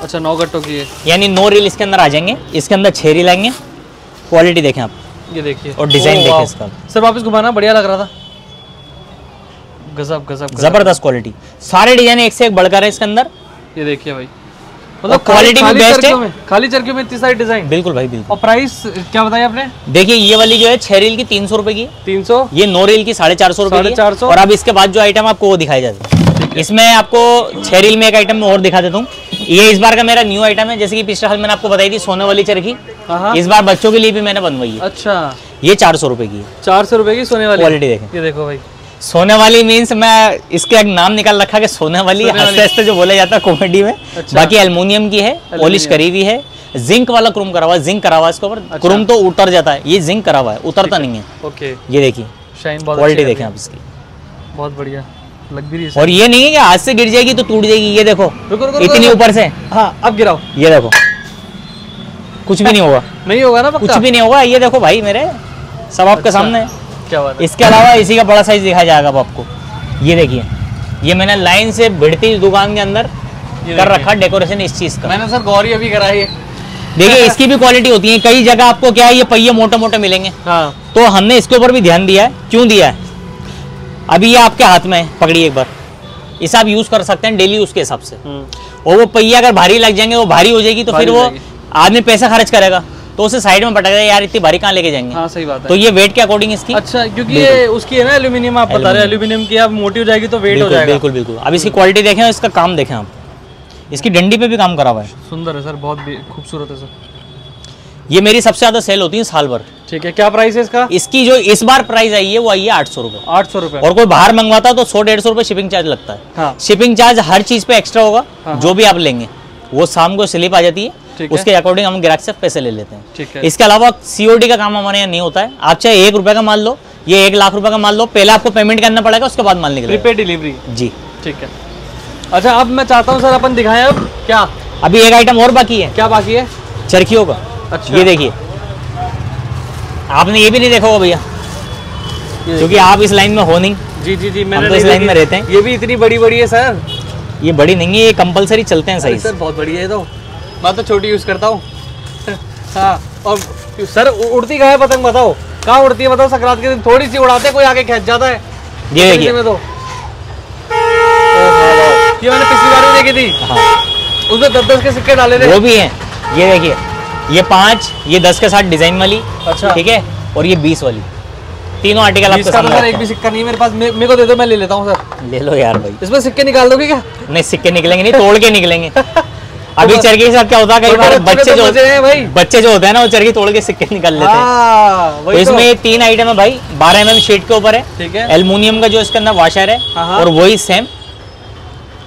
अच्छा, नौ गट्टों की है, यानी नौ रील इसके अंदर आ जाएंगे। इसके अंदर छह रील आएंगे। क्वालिटी देखें आप, ये देखिए, और डिजाइन देखिए इसका। सर वापस घुमाना, बढ़िया लग रहा था। गजब गजब, जबरदस्त क्वालिटी। सारे डिजाइन एक से एक बढ़कर है इसके अंदर। ये देखिए भाई, मतलब क्वालिटी में बेस्ट है। खाली चरखे में इतनी सारी डिजाइन। बिल्कुल भाई बिल्कुल। और प्राइस क्या बताया आपने? देखिए ये वाली जो है छह रील की तीन सौ रुपए की, तीन सौ। ये नौ रील की साढ़े चार सौ रुपए, चार सौ। और अब इसके बाद जो आइटम आपको वो दिखाया जाता है, इसमें आपको छह रील में एक आइटम और दिखा देता हूँ। ये इस बार का मेरा न्यू आइटम है। जैसे कि पिछले साल मैंने आपको बताई थी सोने वाली चरखी, इस बार बच्चों के लिए भी मैंने बनवाई है। अच्छा, ये चार सौ रुपए की, चार सौ रुपए की सोने वाली। क्वालिटी देखें, ये देखो भाई। सोने वाली मीन्स मैं इसके एक नाम निकाल रखा कि सोने वाली, हंसते हंसते जो बोला जाता है कॉमेडी में। अच्छा। बाकी एल्युमिनियम की है, पॉलिश करी हुई है, जिंक वाला क्रोम करा हुआ, जिंक करा हुआ इसके ऊपर। अच्छा। क्रोम तो उतर जाता है, ये जिंक करा हुआ है, उतरता नहीं है। ओके, ये देखिए क्वालिटी देखें आप इसकी, बहुत बढ़िया लग भी रही है। और ये नहीं है कि हाथ से गिर जाएगी तो टूट जाएगी। ये देखो इतनी ऊपर से, हाँ अब गिराओ, ये देखो कुछ भी नहीं होगा। नहीं होगा ना, कुछ भी नहीं होगा। ये देखो भाई मेरे सब आपके सामने है। क्या बात है? इसके अलावा इसी का बड़ा साइज दिखाया जाएगा अब आपको। ये देखिए, ये मैंने लाइन से भिड़ती दुकान के अंदर कर रखा डेकोरेशन इस चीज का। मैंने सर गौरी अभी कराई है। देखिए इसकी भी क्वालिटी होती है। कई जगह आपको क्या है ये पहिए मोटे मोटे मिलेंगे। हाँ। तो हमने इसके ऊपर भी ध्यान दिया है। क्यों दिया है? अभी ये आपके हाथ में है, पकड़िए एक बार, इसे आप यूज कर सकते हैं डेली यूज के हिसाब से। और वो पहिया अगर भारी लग जाएंगे, वो भारी हो जाएगी तो फिर वो आदमी पैसा खर्च करेगा तो उसे साइड में पटक यार, इतनी भारी कहाँ लेके जाएंगे। हाँ, सही बात है। तो ये वेट के अकॉर्डिंग इसकी। अच्छा, क्योंकि ये उसकी है ना एल्यूमिनियम, आप बता रहे हैं एल्यूमिनियम की, आप मोटी हो जाएगी तो वेट हो जाएगा। बिल्कुल बिल्कुल। अब इसकी क्वालिटी देखें और इसका काम देखें आप, इसकी डंडी पे भी काम करा हुआ है। सुंदर है सर, बहुत खूबसूरत है सर। ये मेरी सबसे ज्यादा सेल होती है साल भर। ठीक है, क्या प्राइस है इसका? इसकी जो इस बार प्राइस आई है वो आई है आठ सौ रुपए, आठ सौ रुपए। और कोई बाहर मंगवाता तो सौ डेढ़ सौ रुपए शिपिंग चार्ज लगता है। शिपिंग चार्ज हर चीज पे एक्स्ट्रा होगा, जो भी आप लेंगे वो शाम को स्लिप आ जाती है, उसके अकॉर्डिंग हम ग्राहक से पैसे ले लेते हैं। है। इसके अलावा सीओडी का काम हमारे यहाँ नहीं होता है। आप चाहे एक रुपए का मान लो, ये एक लाख रुपए का मान लो, पहले आपको पेमेंट करना पड़ेगा, उसके बाद माल निकलेगा। प्रीपेड डिलीवरी जी, ठीक है। अच्छा, अब मैं चाहता हूँ सर अपन दिखाएं अब क्या। अभी एक आइटम और बाकी है। क्या बाकी है? चरखियों का। अच्छा, ये देखिए, आपने ये भी नहीं देखा होगा भैया, क्योंकि आप इस लाइन में हो नहीं। जी जी जी, मैंने इस लाइन में रहते हैं। ये भी इतनी बड़ी बड़ी है सर? ये बड़ी नहीं है, ये कंपलसरी चलते हैं साइज। सर बहुत बढ़िया है, तो मैं तो छोटी यूज करता हूँ। हाँ, और सर उड़ती कहाँ है पतंग बताओ? कहाँ उड़ती है बताओ? संक्रांति के दिन थोड़ी सी उड़ाते, कोई आगे खींच जाता है। ये देखिए, तो ये मैंने पिछली बार भी देखी थी। हाँ। उसमें दस दस के सिक्के डाले थे, वो भी हैं। ये देखिए, ये पाँच, ये दस के साथ डिजाइन वाली। अच्छा, ठीक है। और ये बीस वाली, तीनों आर्टिकल आपके सामने। सर एक भी सिक्का नहीं मेरे पास, मे, मेरे को दे दो, मैं ले लेता हूँ सर। ले लो यार भाई, इसमें सिक्के निकाल दोगे क्या? नहीं, सिक्के निकलेंगे नहीं, तोड़ के निकलेंगे। अभी चरखी के साथ क्या होता है, कई बार बच्चे जो हैं बच्चे जो होते हैं ना, वो चरखी तोड़ के सिक्के निकाल लेते हैं। तो इसमें ये तीन आइटम है भाई। बारह एम एम शीट के ऊपर है, एल्युमिनियम का जो इसके अंदर वाशर है, और वही सेम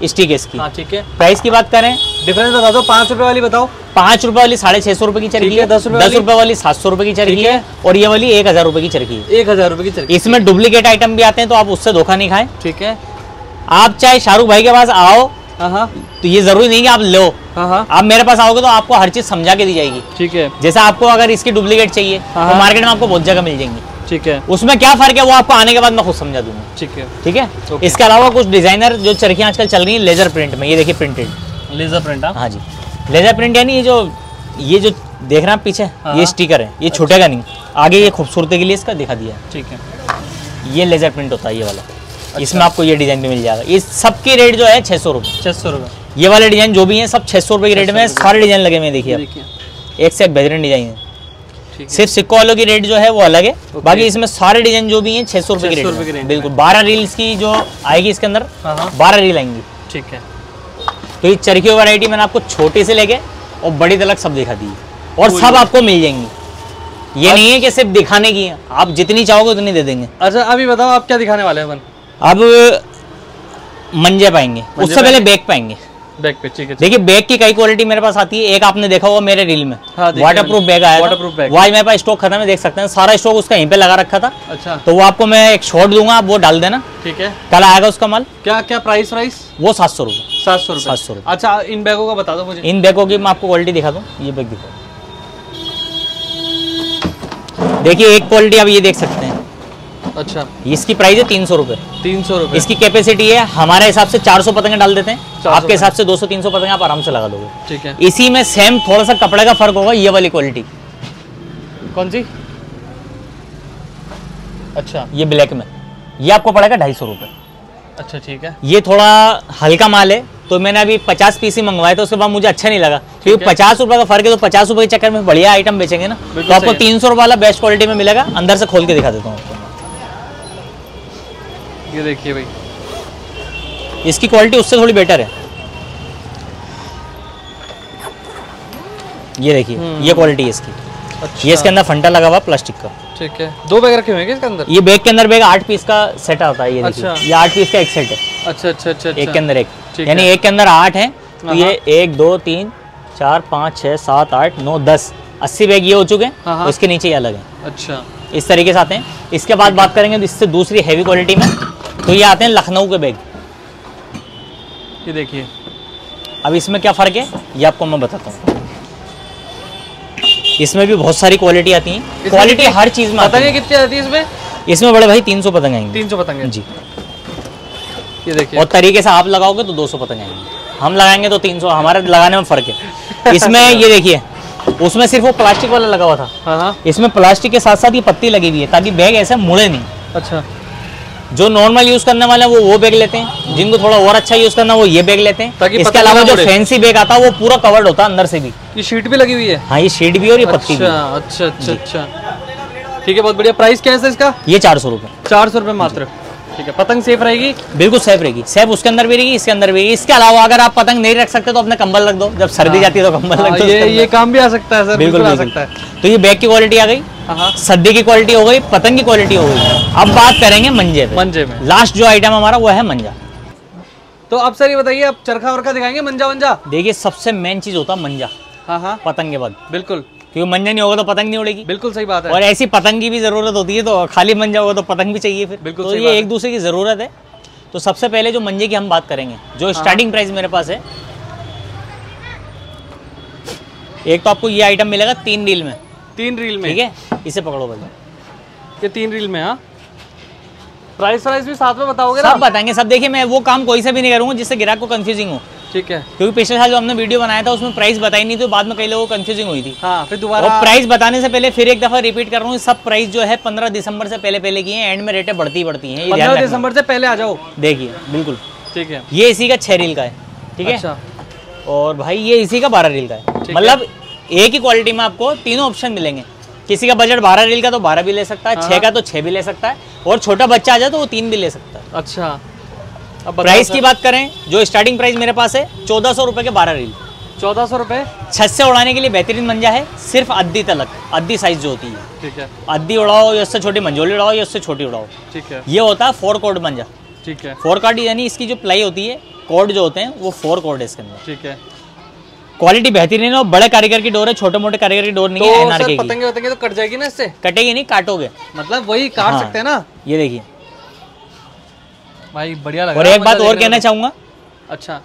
स्टिक है इसकी। ठीक है। प्राइस की बात करें, डिफरेंस बता दो। पाँच रुपए वाली बताओ। पाँच रुपए वाली साढ़े छह सौ रुपए की चरखी है, दस रुपए वाली सात सौ रुपए की चरखी है, और ये वाली एक हजार रुपए की चरखी है। एक हजार रुपए की। इसमें डुप्लीकेट आइटम भी आते हैं, तो आप उससे धोखा नहीं खाएं। ठीक है। आप चाहे शाहरुख भाई के पास आओ, तो ये जरूरी नहीं कि आप लो। आप मेरे पास आओगे तो आपको हर चीज समझा के दी जाएगी। ठीक है। जैसा आपको अगर इसकी डुप्लीकेट चाहिए तो मार्केट में आपको बहुत जगह मिल जाएंगी। ठीक है। उसमें क्या फर्क है वो आपको आने के बाद मैं खुद समझा दूंगा। ठीक है, ठीक है। इसके अलावा कुछ डिजाइनर जो चरखियां आजकल चल रही है लेजर प्रिंट में, ये देखिए प्रिंटेड लेजर प्रिंट। हाँ जी, लेजर प्रिंट यानी ये जो ये जो देख रहे हैं पीछे ये स्टिकर है, ये छूटेगा नहीं। आगे ये खूबसूरती के लिए इसका दिखा दिया। ठीक है, ये लेजर प्रिंट होता है ये वाला। अच्छा। इसमें आपको ये डिजाइन भी मिल जाएगा। इस सबकी रेट जो है छह सौ रुपए, छह सौ रुपए। ये वाले डिजाइन जो भी हैं सब छह सौ रुपए की रेट में सारे डिजाइन लगे हुए। देखिए आप, एक से एक बेहतरीन डिजाइन है। सिर्फ सिक्को वालों की रेट जो है वो अलग है, बाकी इसमें सारे डिजाइन जो भी हैं छह सौ रुपए की रेट में। बिल्कुल। बारह रील्स की जो आएगी इसके अंदर बारह रील आएंगी। ठीक है। तो ये चरखी वैरायटी मैंने आपको छोटे से लेके और बड़ी तलक सब दिखा दी और सब आपको मिल जाएंगी। ये नहीं है कि सिर्फ दिखाने की है, आप जितनी चाहोगे उतनी दे देंगे। अच्छा अभी बताओ आप क्या दिखाने वाले हैं? अब मंजे पाएंगे, उससे पहले बैग पाएंगे। बैग पे ठीक है। देखिए बैग की कई क्वालिटी मेरे पास आती है। एक आपने देखा होगा मेरे रील में, हाँ, वाटरप्रूफ बैग आया, वाटरप्रूफ बैग आज मेरे पास स्टॉक खत्म है, देख सकते हैं सारा स्टॉक उसका यहीं पे लगा रखा था। अच्छा तो वो आपको मैं एक शॉट दूंगा, आप वो डाल देना ठीक है, कल आएगा उसका माल। क्या क्या प्राइस प्राइस? वो सात सौ रूपये सात सौ सात सौ रूपये अच्छा इन बैगों का बता दो मुझे। इन बैगों की मैं आपको क्वालिटी दिखा दूँ, ये बैग दिखाओ। देखिये एक क्वालिटी आप ये देख सकते हैं। अच्छा इसकी प्राइस है तीन सौ रूपये तीन सौ रूपये इसकी कैपेसिटी है। हमारे हिसाब से चार सौ पतंगे डाल देते हैं, आपके हिसाब से दो सौ तीन सौ पतंगे आप आराम से लगा दोगे ठीक है। इसी में सेम थोड़ा सा कपड़े का फर्क होगा, ये वाली क्वालिटी कौन सी? अच्छा ये ब्लैक में, ये आपको पड़ेगा ढाई सौ रूपये। अच्छा ठीक है। ये थोड़ा हल्का माल है तो मैंने अभी पचास पीस ही मंगवाए थे, उसके बाद मुझे अच्छा नहीं लगा क्योंकि पचास रुपए का फर्क है, तो पचास रुपए के चक्कर में बढ़िया आइटम बेचेंगे ना, तो आपको तीन सौ रुपये वाला बेस्ट क्वालिटी में मिलेगा। अंदर से खोल के दिखा देता हूँ, ये देखिए भाई इसकी क्वालिटी उससे थोड़ी बेटर है। ये देखिए ये क्वालिटी है इसकी। अच्छा। ये इसके अंदर फंटा लगा हुआ प्लास्टिक का ठीक है। दो बैग रखे हुए हैं इसके अंदर? ये बैग के अंदर बैग आठ पीस का सेट आता है। ये देखिए ये आठ पीस का एक सेट है। अच्छा अच्छा अच्छा, एक के अंदर एक, यानी एक के अंदर आठ है तो ये एक दो तीन चार पाँच छः सात आठ नौ दस अस्सी बैग ये हो चुके हैं, उसके नीचे ये अलग है। अच्छा इस तरीके से आते हैं। इसके बाद बात करेंगे तो इससे दूसरी हैवी क्वालिटी में, तो ये आते हैं लखनऊ के बैग। ये देखिए अब इसमें क्या फ़र्क है ये आपको मैं बताता हूँ। इसमें भी बहुत सारी क्वालिटी आती है, क्वालिटी हर चीज़ में आती है। कितनी आती है इसमें? इसमें बड़े भाई तीन सौ पतंग आएंगे। तीन सौ पतंग जी। ये देखिए और तरीके से आप लगाओगे तो दो सौ पतंग आएंगे, हम लगाएंगे तो तीन सौ, हमारे लगाने में फ़र्क है। इसमें ये देखिए उसमें सिर्फ वो प्लास्टिक वाला लगा हुआ था। हाँ। इसमें प्लास्टिक के साथ साथ ये पत्ती लगी हुई है ताकि बैग ऐसे मुड़े नहीं। अच्छा जो नॉर्मल यूज करने वाले हैं वो वो बैग लेते हैं, जिनको थोड़ा और अच्छा यूज करना वो ये बैग लेते हैं। इसके अलावा जो फैंसी बैग आता है वो पूरा कवर्ड होता है अंदर से भी, ये शीट भी लगी हुई है। हाँ ये शीट भी और ये पत्ती भी। अच्छा अच्छा अच्छा ठीक है बहुत बढ़िया। प्राइस क्या है इसका? ये चार सौ रुपए चार सौ रुपए मात्र ठीक है। पतंग सेफ रहेगी? बिल्कुल सेफ रहेगी, सेफ उसके अंदर भी रहेगी इसके अंदर भी। इसके अलावा अगर आप पतंग नहीं रख सकते तो अपने कंबल रख दो, जब सर्दी जाती है तो कंबल रख दो। ये ये काम भी आ सकता है सर, बिल्कुल आ सकता है। तो ये बैग की क्वालिटी आ गई, सर्दी की क्वालिटी हो गई, पतंग की क्वालिटी हो गई। अब बात करेंगे मंजे पे। मंजे में लास्ट जो आइटम हमारा वो है मंजा। तो आप सर ये बताइए आप चरखा वरखा दिखाएंगे मंजा वंजा? देखिए सबसे मेन चीज होता है मंजा। हाँ हाँ पतंग के बाद बिल्कुल, क्योंकि मंजा नहीं होगा तो पतंग नहीं उड़ेगी। बिल्कुल सही बात है। और ऐसी पतंग की भी जरूरत होती है, तो खाली मंजा होगा तो पतंग भी चाहिए फिर। बिल्कुल तो ये एक दूसरे की जरूरत है। तो सबसे पहले जो मंजे की हम बात करेंगे, जो स्टार्टिंग प्राइस मेरे पास है, एक तो आपको ये आइटम मिलेगा तीन रील में। तीन रील में ठीक है, इसे पकड़ो बल्कि ये तीन रील में। हाँ प्राइस वाइस भी साथ में बताओगे? सब बताएंगे सब। देखिए मैं वो काम कोई से भी नहीं करूँगा जिससे ग्राहक को कंफ्यूजिंग हो ठीक है, क्योंकि पिछले साल जो हमने वीडियो बनाया था उसमें प्राइस बताई नहीं, तो बाद में कई लोगों को कंफ्यूजिंग हुई थी। हाँ, फिर दोबारा प्राइस बताने से पहले फिर एक दफा रिपीट कर रहा हूँ, सब प्राइस जो है पंद्रह दिसंबर से पहले पहले की है, एंड में रेटें बढ़ती बढ़ती हैं। पंद्रह दिसंबर से पहले आ जाओ। देखिए बिल्कुल ठीक है, ये इसी का छह रील का है ठीक है, और भाई ये इसी का बारह रील का है। मतलब एक ही क्वालिटी में आपको तीनों ऑप्शन मिलेंगे। किसी का बजट बारह रील का तो बारह भी ले सकता है, छह का तो छह भी ले सकता है, और छोटा बच्चा आ जाए तो वो तीन भी ले सकता है। अच्छा अब प्राइस की बात करें, जो स्टार्टिंग प्राइस मेरे पास है चौदह सौ रुपए के बारह रील। चौदह सौ रुपए छत से उड़ाने के लिए बेहतरीन मंजा है, सिर्फ अद्दी तलक, अद्दी साइज जो होती है ठीक है। अद्दी उड़ाओ या उससे छोटी मंजोली उड़ाओ या उससे छोटी उड़ाओ ठीक है। ये होता है फोर कॉर्ड मंजा ठीक है। फोर कॉर्ड यानी इसकी जो प्लाई होती है, कॉर्ड जो होते हैं वो फोर कॉर्ड है इसके अंदर ठीक है। क्वालिटी बेहतरीन है, बड़े कारीगर की डोर है, छोटे मोटे कारीगर की डोर नहीं है। एनआरके की पतंगे वतंगे तो कट जाएगी ना इससे? कटेगी नहीं, काटोगे मतलब वही काट सकते हैं ना। ये देखिए भाई बढ़िया लग रहा है। और एक बात और कहना चाहूंगा, अच्छा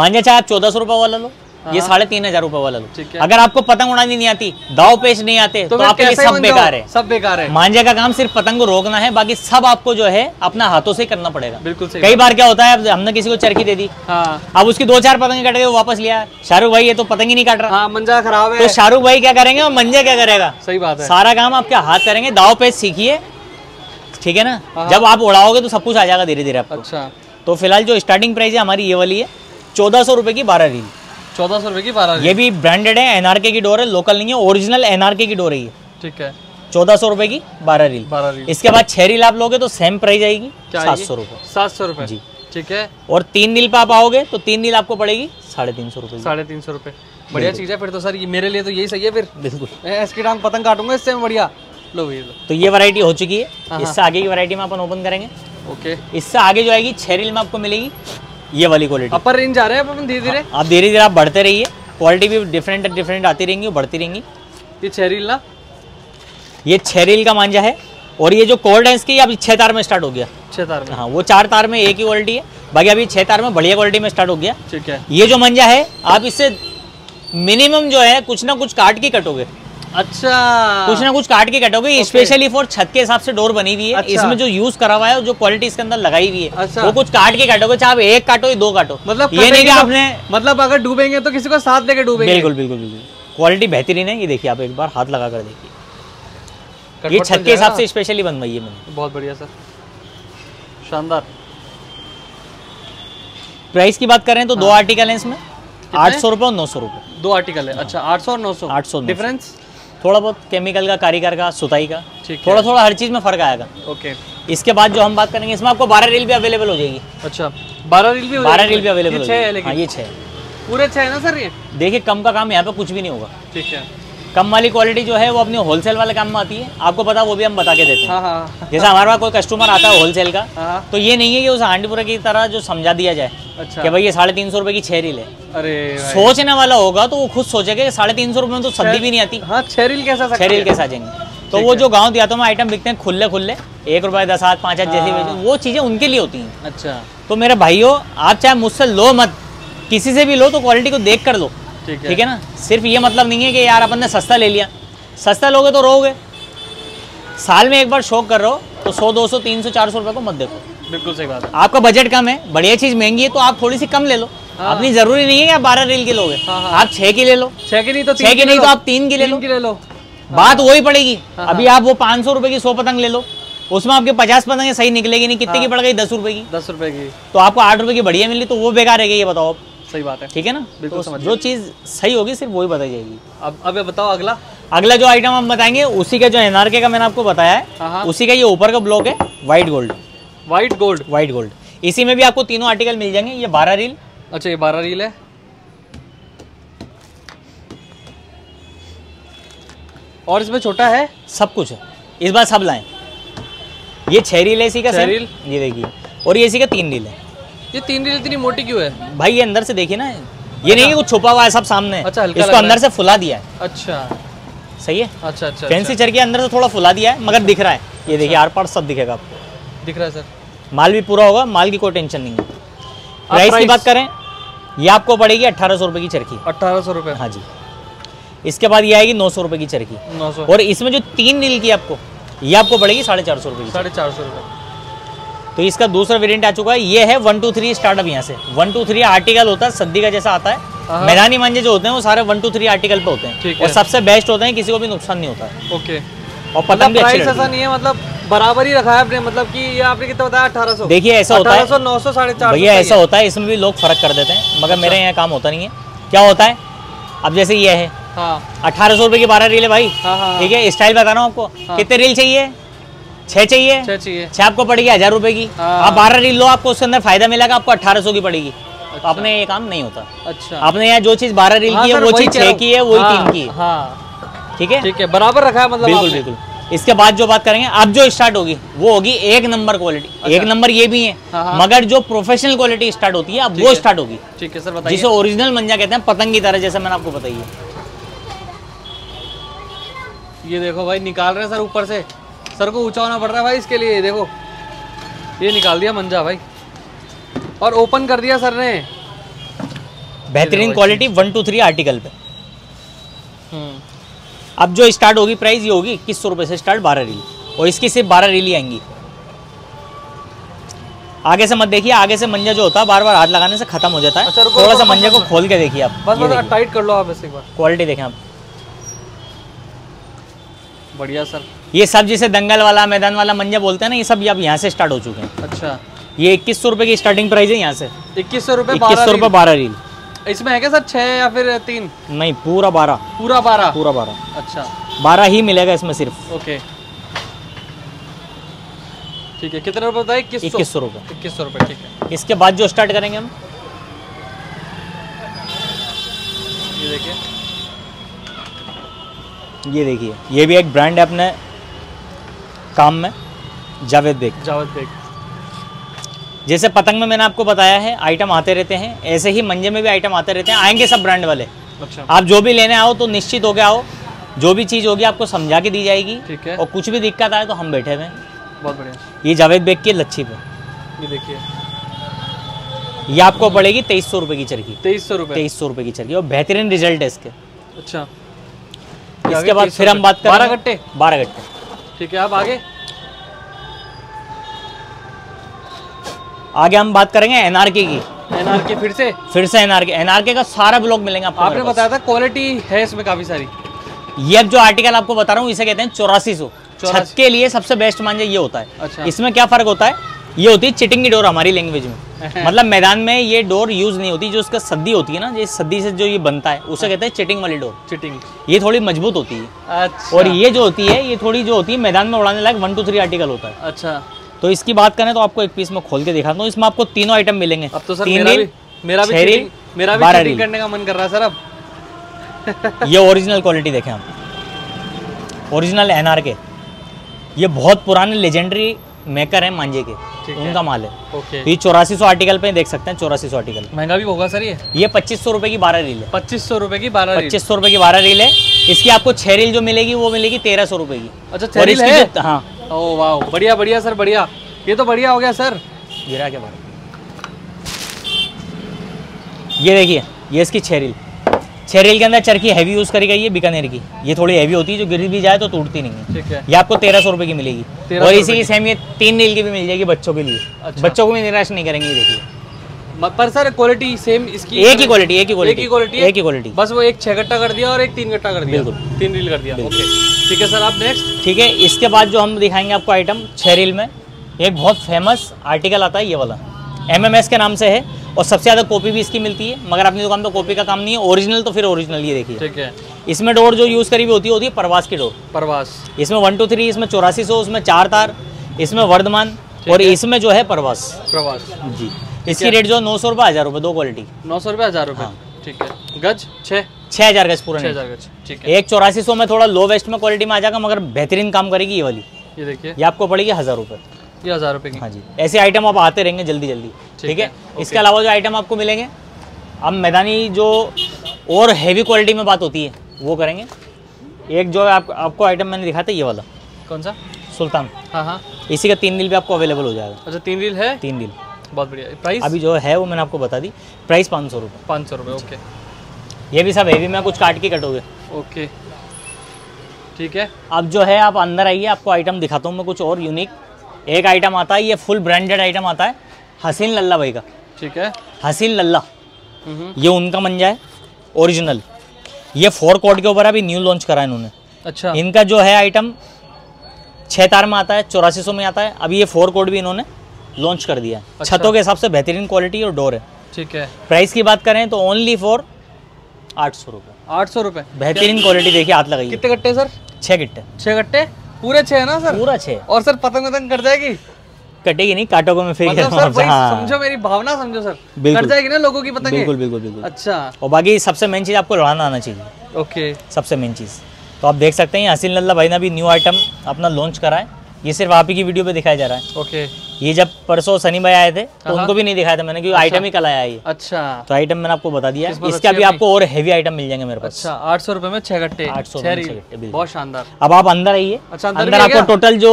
मांझा चाहे आप चौदह सौ रुपए वाला लो, ये साढ़े तीन हजार रुपए वाला लो, अगर आपको पतंग उड़ानी नहीं आती, दाव पेश नहीं आते तो, तो आपके लिए सब बेकार है। सब बेकार है। मांझे का काम सिर्फ पतंग को रोकना है, बाकी सब आपको जो है अपना हाथों से करना पड़ेगा। बिल्कुल सही। कई बार क्या होता है, हमने किसी को चरखी दे दी, अब उसकी दो चार पतंगे कट गई, वो वापस लिया, शाहरुख भाई ये तो पतंग ही नहीं काट रहा, मंजा खराब है। तो शाहरुख भाई क्या करेंगे और मंजा क्या करेगा? सही बात है। सारा काम आपके हाथ करेंगे, दाव पेश सीखिए ठीक है ना। जब आप उड़ाओगे तो सब कुछ आ जाएगा धीरे धीरे आपको। अच्छा तो फिलहाल जो स्टार्टिंग प्राइस है हमारी ये वाली है, चौदह सौ रुपए की बारह रील। चौदह सौ रुपए की बारह रील, ये भी ब्रांडेड है, एनआरके की डोर है, लोकल नहीं है, ओरिजिनल एनआरके की डोर है ये ठीक है। चौदह सौ रुपए की बारह रील, बारह रील। इसके बाद छह रील आप लोगे तो सेम प्राइस आएगी सात सौ रुपए सात सौ रुपए जी ठीक है। और तीन रील पे आप आओगे तो तीन रील आपको पड़ेगी साढ़े तीन सौ रुपए साढ़े तीन सौ रुपए बढ़िया चीज़ है फिर तो सर, ये मेरे लिए तो यही सही है फिर। बिल्कुल, मैं इसकी टांग पतंग काटूंगा इससे बढ़िया। लो भैया तो ये वैरायटी हो चुकी है, इससे आगे की वैरायटी में अपन ओपन करेंगे। ओके, इससे आगे जो आएगी छह रील में आपको मिलेगी ये वाली क्वालिटी। अपर रेंज जा रहे हैं अपन धीरे धीरे, आप धीरे धीरे आप बढ़ते रहिए, क्वालिटी भी डिफरेंट डिफरेंट आती रहेंगी, बढ़ती रहेंगी। ये छह रील ना, ये छह रील का मांझा है। और ये जो कोल्ड है इसकी अब छह तार में स्टार्ट हो गया, छह तार में। हाँ, वो चार तार में एक ही क्वालिटी है, बाकी अभी छह तार में बढ़िया क्वालिटी में स्टार्ट हो गया। ठीक है, ये जो मांझा है आप इससे मिनिमम जो है कुछ ना कुछ काट के कटोगे। अच्छा, कुछ ना कुछ काट के कटोगे। स्पेशली फॉर छत के हिसाब से डोर बनी हुई है। अच्छा। इसमें जो यूज करा हुआ है और जो क्वालिटी इसके अंदर लगाई हुई है। अच्छा। वो कुछ काट के काटोगे, चाहे आप एक काटो या दो काटो, मतलब ये नहीं कि आपने मतलब अगर डूबेंगे तो किसी को साथ लेके डूबेंगे। बिल्कुल बिल्कुल बिल्कुल, क्वालिटी बेहतरीन है। ये देखिए, आप एक बार हाथ लगा कर देखिए, ये छत के हिसाब से स्पेशली बनवाई है मैंने। बहुत बढ़िया सर, शानदार। प्राइस की बात करें तो दो आर्टिकल है इसमें, आठ सौ रुपये और नौ सौ रुपये, दो आर्टिकल है। अच्छा, आठ सौ और नौ सौ, आठ सौ डिफरेंस थोड़ा बहुत केमिकल का, कारीगर का, सुताई का, थोड़ा थोड़ा हर चीज में फर्क आएगा। ओके, इसके बाद जो हम बात करेंगे इसमें आपको बारह रील भी अवेलेबल हो जाएगी। अच्छा, बारह रील भी बारह रील भी अवेलेबल है लेकिन। हाँ, ये छह पूरे छह है ना सर। ये देखिए, कम का काम यहाँ पे कुछ भी नहीं होगा। ठीक है, कम वाली क्वालिटी जो है वो अपने होलसेल वाले काम में आती है, आपको पता, वो भी हम बता के देते हैं। जैसे हमारे पास कोई कस्टमर आता है होलसेल का, तो ये नहीं है कि उस हांडीपुरा की तरह जो समझा दिया जाए। अच्छा। कि भाई ये साढ़े तीन सौ रुपए की छह रील है। अरे सोचने वाला होगा तो वो खुद सोचेगा साढ़े तीन सौ रुपए में तो सब्जी भी नहीं आती। हाँ, छह रील कैसा छह रील कैसा जाएंगे। तो वो जो गाँव देहातों में आइटम बिकते हैं खुले खुले, एक रुपए दस हाथ पाँच हाथ जैसी, वो चीजें उनके लिए होती हैं। अच्छा, तो मेरे भाइयों आप चाहे मुझसे लो मत, किसी से भी लो तो क्वालिटी को देख कर लो। ठीक है, ठीक है ना। सिर्फ ये मतलब नहीं है कि यार अपन ने सस्ता ले लिया, सस्ता लोगे तो रोगे। साल में एक बार शौक कर रहे हो तो सौ दो सौ तीन सौ चार सौ रुपये को मत देखो। बिल्कुल सही बात है। आपका बजट कम है, बढ़िया चीज़ महंगी है तो आप थोड़ी सी कम ले लो। हाँ। अपनी जरूरी नहीं है कि आप बारह रील के लोगे। हाँ। आप छः की ले लो, छः की नहीं तो छः की नहीं तो आप तीन की ले लो, ले लो। बात वही पड़ेगी। अभी आप वो पाँच सौ रुपये की सौ पतंग ले लो, उसमें आपके पचास पतंग सही निकलेगी नहीं। कितने की पड़ गई? दस रुपये की। दस रुपये की तो आपको आठ रुपये की बढ़िया मिली, तो वो बेकार है। ये बताओ, सही बात है। ठीक है ना, बिल्कुल। तो जो चीज सही होगी सिर्फ वही बताई जाएगी। अब अब ये बताओ, अगला अगला जो आइटम हम बताएंगे उसी का जो एनआरके का मैंने आपको बताया है, उसी का ये ऊपर का ब्लॉक है, white gold. White gold white gold इसी में भी आपको तीनों आर्टिकल मिल जाएंगे। ये बारह रील। अच्छा, ये बारह रील है। और इसमें छोटा है, सब कुछ है इस बार, सब लाए। ये छह रील है इसी का, रील ये देखिए, और ये इसी का तीन रील है। ये तीन रील इतनी मोटी क्यों है भाई? ये अंदर से देखिए ना, ये अच्छा। नहीं है कुछ छुपा हुआ है, सब सामने है। अच्छा, इसको अंदर से फुला दिया है। अच्छा, सही है। अच्छा अच्छा, फैंसी चरके अंदर से थोड़ा फुला दिया है, मगर अच्छा। दिख रहा है। ये देखिए, आर पार सब दिखेगा आपको। दिख रहा है सर, माल भी पूरा होगा, माल की कोई टेंशन नहीं है। प्राइस की बात करें, ये आपको पड़ेगी अट्ठारह सौ रुपये की चरखी। अट्ठारह सौ रुपये हाँ जी। इसके बाद ये आएगी नौ सौ रुपये की चरखी, नौ सौ। और इसमें जो तीन रील की आपको, ये आपको पड़ेगी साढ़े चार सौ रुपये की, साढ़े चार सौ रुपये। तो इसका दूसरा वेरिएंट आ चुका है। ये है वन टू थ्री स्टार्टअप। यहाँ से वन टू थ्री आर्टिकल होता है, सद्दी का जैसा आता है। मैदानी मांझे जो होते हैं वो सारे वन टू थ्री आर्टिकल पे होते हैं, और सबसे बेस्ट होते हैं, किसी को भी नुकसान नहीं होता है। ओके, और पतंग भी अच्छी ऐसा नहीं है, मतलब बराबर ही रखा है आपने। मतलब कि ये आपने कितना बताया? अठारह सौ। देखिए, ऐसा होता है, नौ सौ साढ़े चार भैया ऐसा होता है। इसमें भी लोग फर्क कर देते हैं, मगर मेरे यहाँ काम होता नहीं है। क्या होता है, अब जैसे ये है अठारह सौ रुपए की बारह रील है भाई। ठीक है, स्टाइल बता रहा हूँ आपको। कितने रील चाहिए? छह चाहिए। छह आपको पड़ेगी हजार रुपए की। आप बारह रील लो, आपको उसके अंदर फायदा मिलेगा, आपको अठारह सौ की पड़ेगी। अच्छा। तो आपने ये काम नहीं होता। अच्छा, आपने यहाँ जो चीज बारह रील की है वो चीज छह की है, वही तीन की है। ठीक है, ठीक है, बराबर रखा है मतलब। बिल्कुल बिल्कुल। इसके बाद जो बात करेंगे, अब जो स्टार्ट होगी वो होगी एक नंबर क्वालिटी। अच्छा। एक नंबर ये भी है, मगर जो प्रोफेशनल क्वालिटी स्टार्ट होती है, अब वो स्टार्ट होगी। ठीक है सर, बताइए। जिसे ओरिजिनल मंजा कहते हैं, पतंग की तरह, जैसे मैंने आपको बताई है। ये देखो भाई, निकाल रहे हैं सर ऊपर से, सर को ऊंचा होना पड़ रहा है भाई इसके लिए। देखो, ये निकाल दिया मंजा भाई, और ओपन कर दिया सर ने। बेहतरीन quality, one two three article पे। अब जो स्टार्ट होगी प्राइस, ये होगी इक्कीस सौ रुपये से स्टार्ट, बारह रील। और इसकी सिर्फ बारह रील ही आएंगी। आगे से मत देखिए, आगे से मंजा जो होता है बार बार हाथ लगाने से खत्म हो जाता है। अच्छा, थोड़ा सा मंजा को खोल के देखिए आप, बस टाइट कर लो आप। एक बार क्वालिटी देखें आप, बढ़िया सर। ये सब जिसे दंगल वाला, मैदान वाला मंजा बोलते हैं ना, ये सब अब यहाँ से स्टार्ट हो चुके हैं। अच्छा, ये इक्कीस सौ रुपये की स्टार्टिंग प्राइस है यहाँ से। इक्कीस सौ रुपये इक्कीस सौ रुपये बारह रील। इसमें है क्या सर छः या फिर तीन? नहीं, पूरा बारह। पूरा बारह पूरा बारह अच्छा, बारह ही मिलेगा इसमें सिर्फ। ओके, ठीक है। कितने रुपये बताए? इक्कीस सौ रुपये इक्कीस सौ रुपये। ठीक है, इसके बाद जो स्टार्ट करेंगे हम, ये देखिए, ये देखिए, ये भी एक ब्रांड है अपने काम में, जावेद बेग। जावेद बेग जैसे पतंग में मैंने आपको बताया है आइटम आते रहते हैं, ऐसे ही मंजे में भी आइटम आते रहते हैं, आएंगे सब ब्रांड वाले। अच्छा। आप जो भी लेने आओ तो निश्चित होकर आओ, जो भी चीज़ होगी आपको समझा के दी जाएगी, ठीक है। और कुछ भी दिक्कत आए तो हम बैठे हुए हैं। बहुत बढ़िया। ये जावेद बेग की लच्छी पे, ये देखिए, ये आपको पड़ेगी तेईस सौ रुपये की चरखी। तेईस सौ रुपये तेईस सौ रुपये की चरखी, और बेहतरीन रिजल्ट है इसके। अच्छा। इसके बाद फिर हम बात करें बारह गट्टे बारह गट्टे ठीक है। आप आगे आगे हम बात करेंगे एनआरके की। एनआरके फिर से फिर से एनआरके एनआरके का सारा ब्लॉग मिलेगा आपको। आपने बताया था क्वालिटी है इसमें काफी सारी। ये जो आर्टिकल आपको बता रहा हूँ इसे कहते हैं चौरासी सौ। छत के लिए सबसे बेस्ट मांझा ये होता है। अच्छा। इसमें क्या फर्क होता है, ये होती है चिटिंग की डोर हमारी लैंग्वेज में, मतलब मैदान में ये डोर यूज नहीं होती। जो इसका सद्दी होती है ना, ये सद्दी से जो ये बनता है उसे कहते हैं चिटिंग वाली डोर। चिटिंग ये थोड़ी मजबूत होती है। अच्छा। और ये जो होती है ये थोड़ी जो होती है मैदान में उड़ाने लायक वन टू थ्री आर्टिकल होता है। अच्छा। तो इसकी बात करें तो आपको एक पीस में खोल के दिखाता हूँ, इसमें आपको तीनों आइटम मिलेंगे। अब तो सर मेरा भी मेरा भी चीटिंग, मेरा भी चीटिंग करने का मन कर रहा है सर अब। ये ओरिजिनल क्वालिटी देखें आप, ओरिजिनल एनआरके। ये बहुत पुराने लेजेंडरी मेकर हैं मांझे के, उनका माल है। ओके। तो ये चौरासी सौ आर्टिकल पे देख सकते हैं, चौरासी सौ आर्टिकल। महंगा भी होगा सर ये। ये पच्चीस सौ रुपए की बारह रील है। पच्चीस सौ रुपए की बारह पच्चीस सौ रुपए की बारह रील है। इसकी आपको छह रील जो मिलेगी वो मिलेगी तेरह सौ रुपए की। अच्छा। हाँ। ओह वाह, बढ़िया बढ़िया सर, बढ़िया। ये तो बढ़िया हो गया सर। गिरा के बारे ये देखिए, ये इसकी छह रील छह रील के अंदर चरखी हैवी यूज करी गई है बीकानेर की। ये थोड़ी हैवी होती है, जो गिर भी जाए तो टूटती नहीं है। ठीक है। ये आपको तेरह सौ रुपए की मिलेगी, और इसी की सेम ये तीन रील की भी मिल जाएगी बच्चों के लिए। अच्छा। बच्चों को भी निराश नहीं करेंगे। ये देखिए, पर सर क्वालिटी सेम इसकी, एक ही क्वालिटी एक ही क्वालिटी एक ही क्वालिटी बस वो एक छह गट्टा कर दिया और एक तीन गट्टा कर दिया, बिल्कुल तीन रील कर दिया। ठीक है सर, आप नेक्स्ट। ठीक है, इसके बाद जो हम दिखाएंगे आपको आइटम छह रील में एक बहुत फेमस आर्टिकल आता है, ये वाला एमएमएस के नाम से है, और सबसे ज़्यादा कॉपी भी इसकी मिलती है, मगर अपनी दुकान पर कॉपी का काम नहीं है। ओरिजिनल तो फिर ओरिजिनल ये देखिए। ठीक है। इसमें डोर जो यूज़ करी हुई होती है होती है परवास की डोर। परवास इसमें वन टू थ्री इसमें चौरासी सौ उसमें चार तार, इसमें वर्धमान, और इसमें जो है परवास परवास जी। इसकी रेट जो नौ सौ रुपये हज़ार रुपये, दो क्वालिटी नौ सौ रुपये हज़ार रुपये। ठीक है। गज छः छः हज़ार गज पूरा छः हज़ार गज। ठीक है। एक चौरासी सौ में थोड़ा लो वेस्ट में क्वालिटी में आ जाएगा, मगर बेहतरीन काम करेगी ये वाली। ये देखिए, ये आपको पड़ेगी हज़ार रुपये। ये हज़ार रुपये की। हाँ जी। ऐसे आइटम आप आते रहेंगे जल्दी जल्दी। ठीक है। इसके अलावा जो आइटम आपको मिलेंगे, अब मैदानी जो और हैवी क्वालिटी में बात होती है वो करेंगे। एक जो आप, आपको आइटम मैंने दिखाया था ये वाला, कौन सा सुल्तान। हाँ हाँ। इसी का तीन रील भी आपको अवेलेबल हो जाएगा। अच्छा, तीन रील है। तीन रील बहुत बढ़िया। प्राइस अभी जो है वो मैंने आपको बता दी, प्राइस पाँच सौ रुपये पाँच सौ रुपये ओके। ये भी सब हैवी में कुछ काट के कटोगे। ओके ठीक है। अब जो है आप अंदर आइए, आपको आइटम दिखाता हूँ मैं कुछ और यूनिक। एक आइटम आता है, ये फुल ब्रांडेड आइटम आता है हसीन लल्ला भाई का। ठीक है। हसीन लल्ला, ये उनका मंजा है ओरिजिनल। ये फोर कॉर्ड के ऊपर अभी न्यू लॉन्च करा है इन्होंने। अच्छा। इनका जो है आइटम छः तार में आता है, चौरासी सौ में आता है। अभी ये फोर कॉर्ड भी इन्होंने लॉन्च कर दिया है। अच्छा। छतों के हिसाब से बेहतरीन क्वालिटी और डोर है। ठीक है। प्राइस की बात करें तो ओनली फॉर आठ सौ रुपये आठ सौ रुपये बेहतरीन क्वालिटी। देखिए, हाथ लगाइए। कितने गट्टे सर? छः गट्टे छः गट्टे पूरे छः है ना सर? पूरा छः। और सर पतंग वतंग कट जाएगी? कटेगी नहीं, काटों को मैं फेंक मतलब सर, वही समझो मेरी भावना समझो सर, कट जाएगी ना लोगों की पतंग। बिल्कुल बिल्कुल बिल्कुल। अच्छा। और बाकी सबसे मेन चीज़ आपको लड़ाना आना चाहिए। ओके। सबसे मेन चीज़ तो आप देख सकते हैं, हसीन लल्ला भाई ने भी न्यू आइटम अपना लॉन्च करा है। ये सिर्फ आप ही की वीडियो पे दिखाया जा रहा है। ओके। ये जब परसों सनी भाई आए थे तो उनको भी नहीं दिखाया था मैंने, क्योंकि आइटम ही कल आया ये। अच्छा। तो आइटम मैंने आपको बता दिया। इसका भी आपको और हैवी आइटम मिल जाएंगे मेरे पास। अच्छा, आठ सौ रुपए में छह गट्टे। आठ सौ बहुत शानदार। अब आप अंदर आइए। अच्छा, अंदर आपको टोटल जो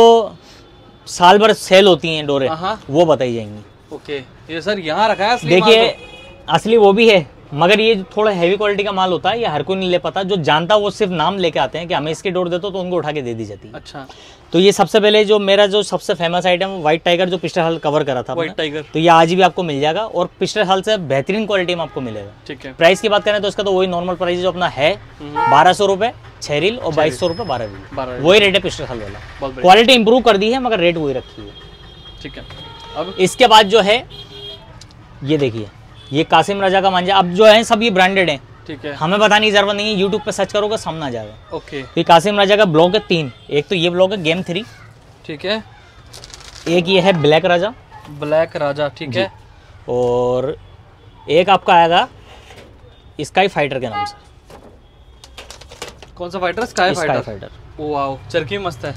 साल भर सेल होती है डोरे वो बताई जाएंगी। ओके। ये सर यहाँ रखा है, देखिए असली वो भी है, मगर ये थोड़ा हैवी क्वालिटी का माल होता है, ये हर कोई नहीं ले पाता। जो जानता वो सिर्फ नाम लेके आते हैं कि हमें इसकी डोर दे दो, तो उनको उठा के दे दी जाती है। अच्छा। तो ये सबसे पहले जो मेरा जो सबसे फेमस आइटम व्हाइट टाइगर, जो पिछले साल कवर करा था व्हाइट टाइगर, तो ये आज भी आपको मिल जाएगा, और पिछले साल से बेहतरीन क्वालिटी में आपको मिलेगा। ठीक है। प्राइस की बात करें तो इसका तो वही नॉर्मल प्राइस जो अपना है, बारह सौ रुपए छह रील और बाईस सौ रुपए बारह रील, वही रेट है पिछले साल वाला। क्वालिटी इंप्रूव कर दी है मगर रेट वही रखी है। ठीक है। अब इसके बाद जो है ये देखिए, ये कासिम राजा का मांझा। अब जो है सब ये ब्रांडेड है। ठीक है। हमें बताने की जरूरत नहीं है, यूट्यूब पे सर्च करोगे सामने आ जाएगा। ओके। ये कासिम राजा का ब्लॉग है तीन, एक तो ये ब्लॉग है गेम थ्री। ठीक है। एक ये है ब्लैक राजा ब्लैक राजा ठीक है। और एक आपका आएगा स्काई फाइटर के नाम से। कौन सा फाइटर? Sky fighter. वाओ, चरखी मस्त है।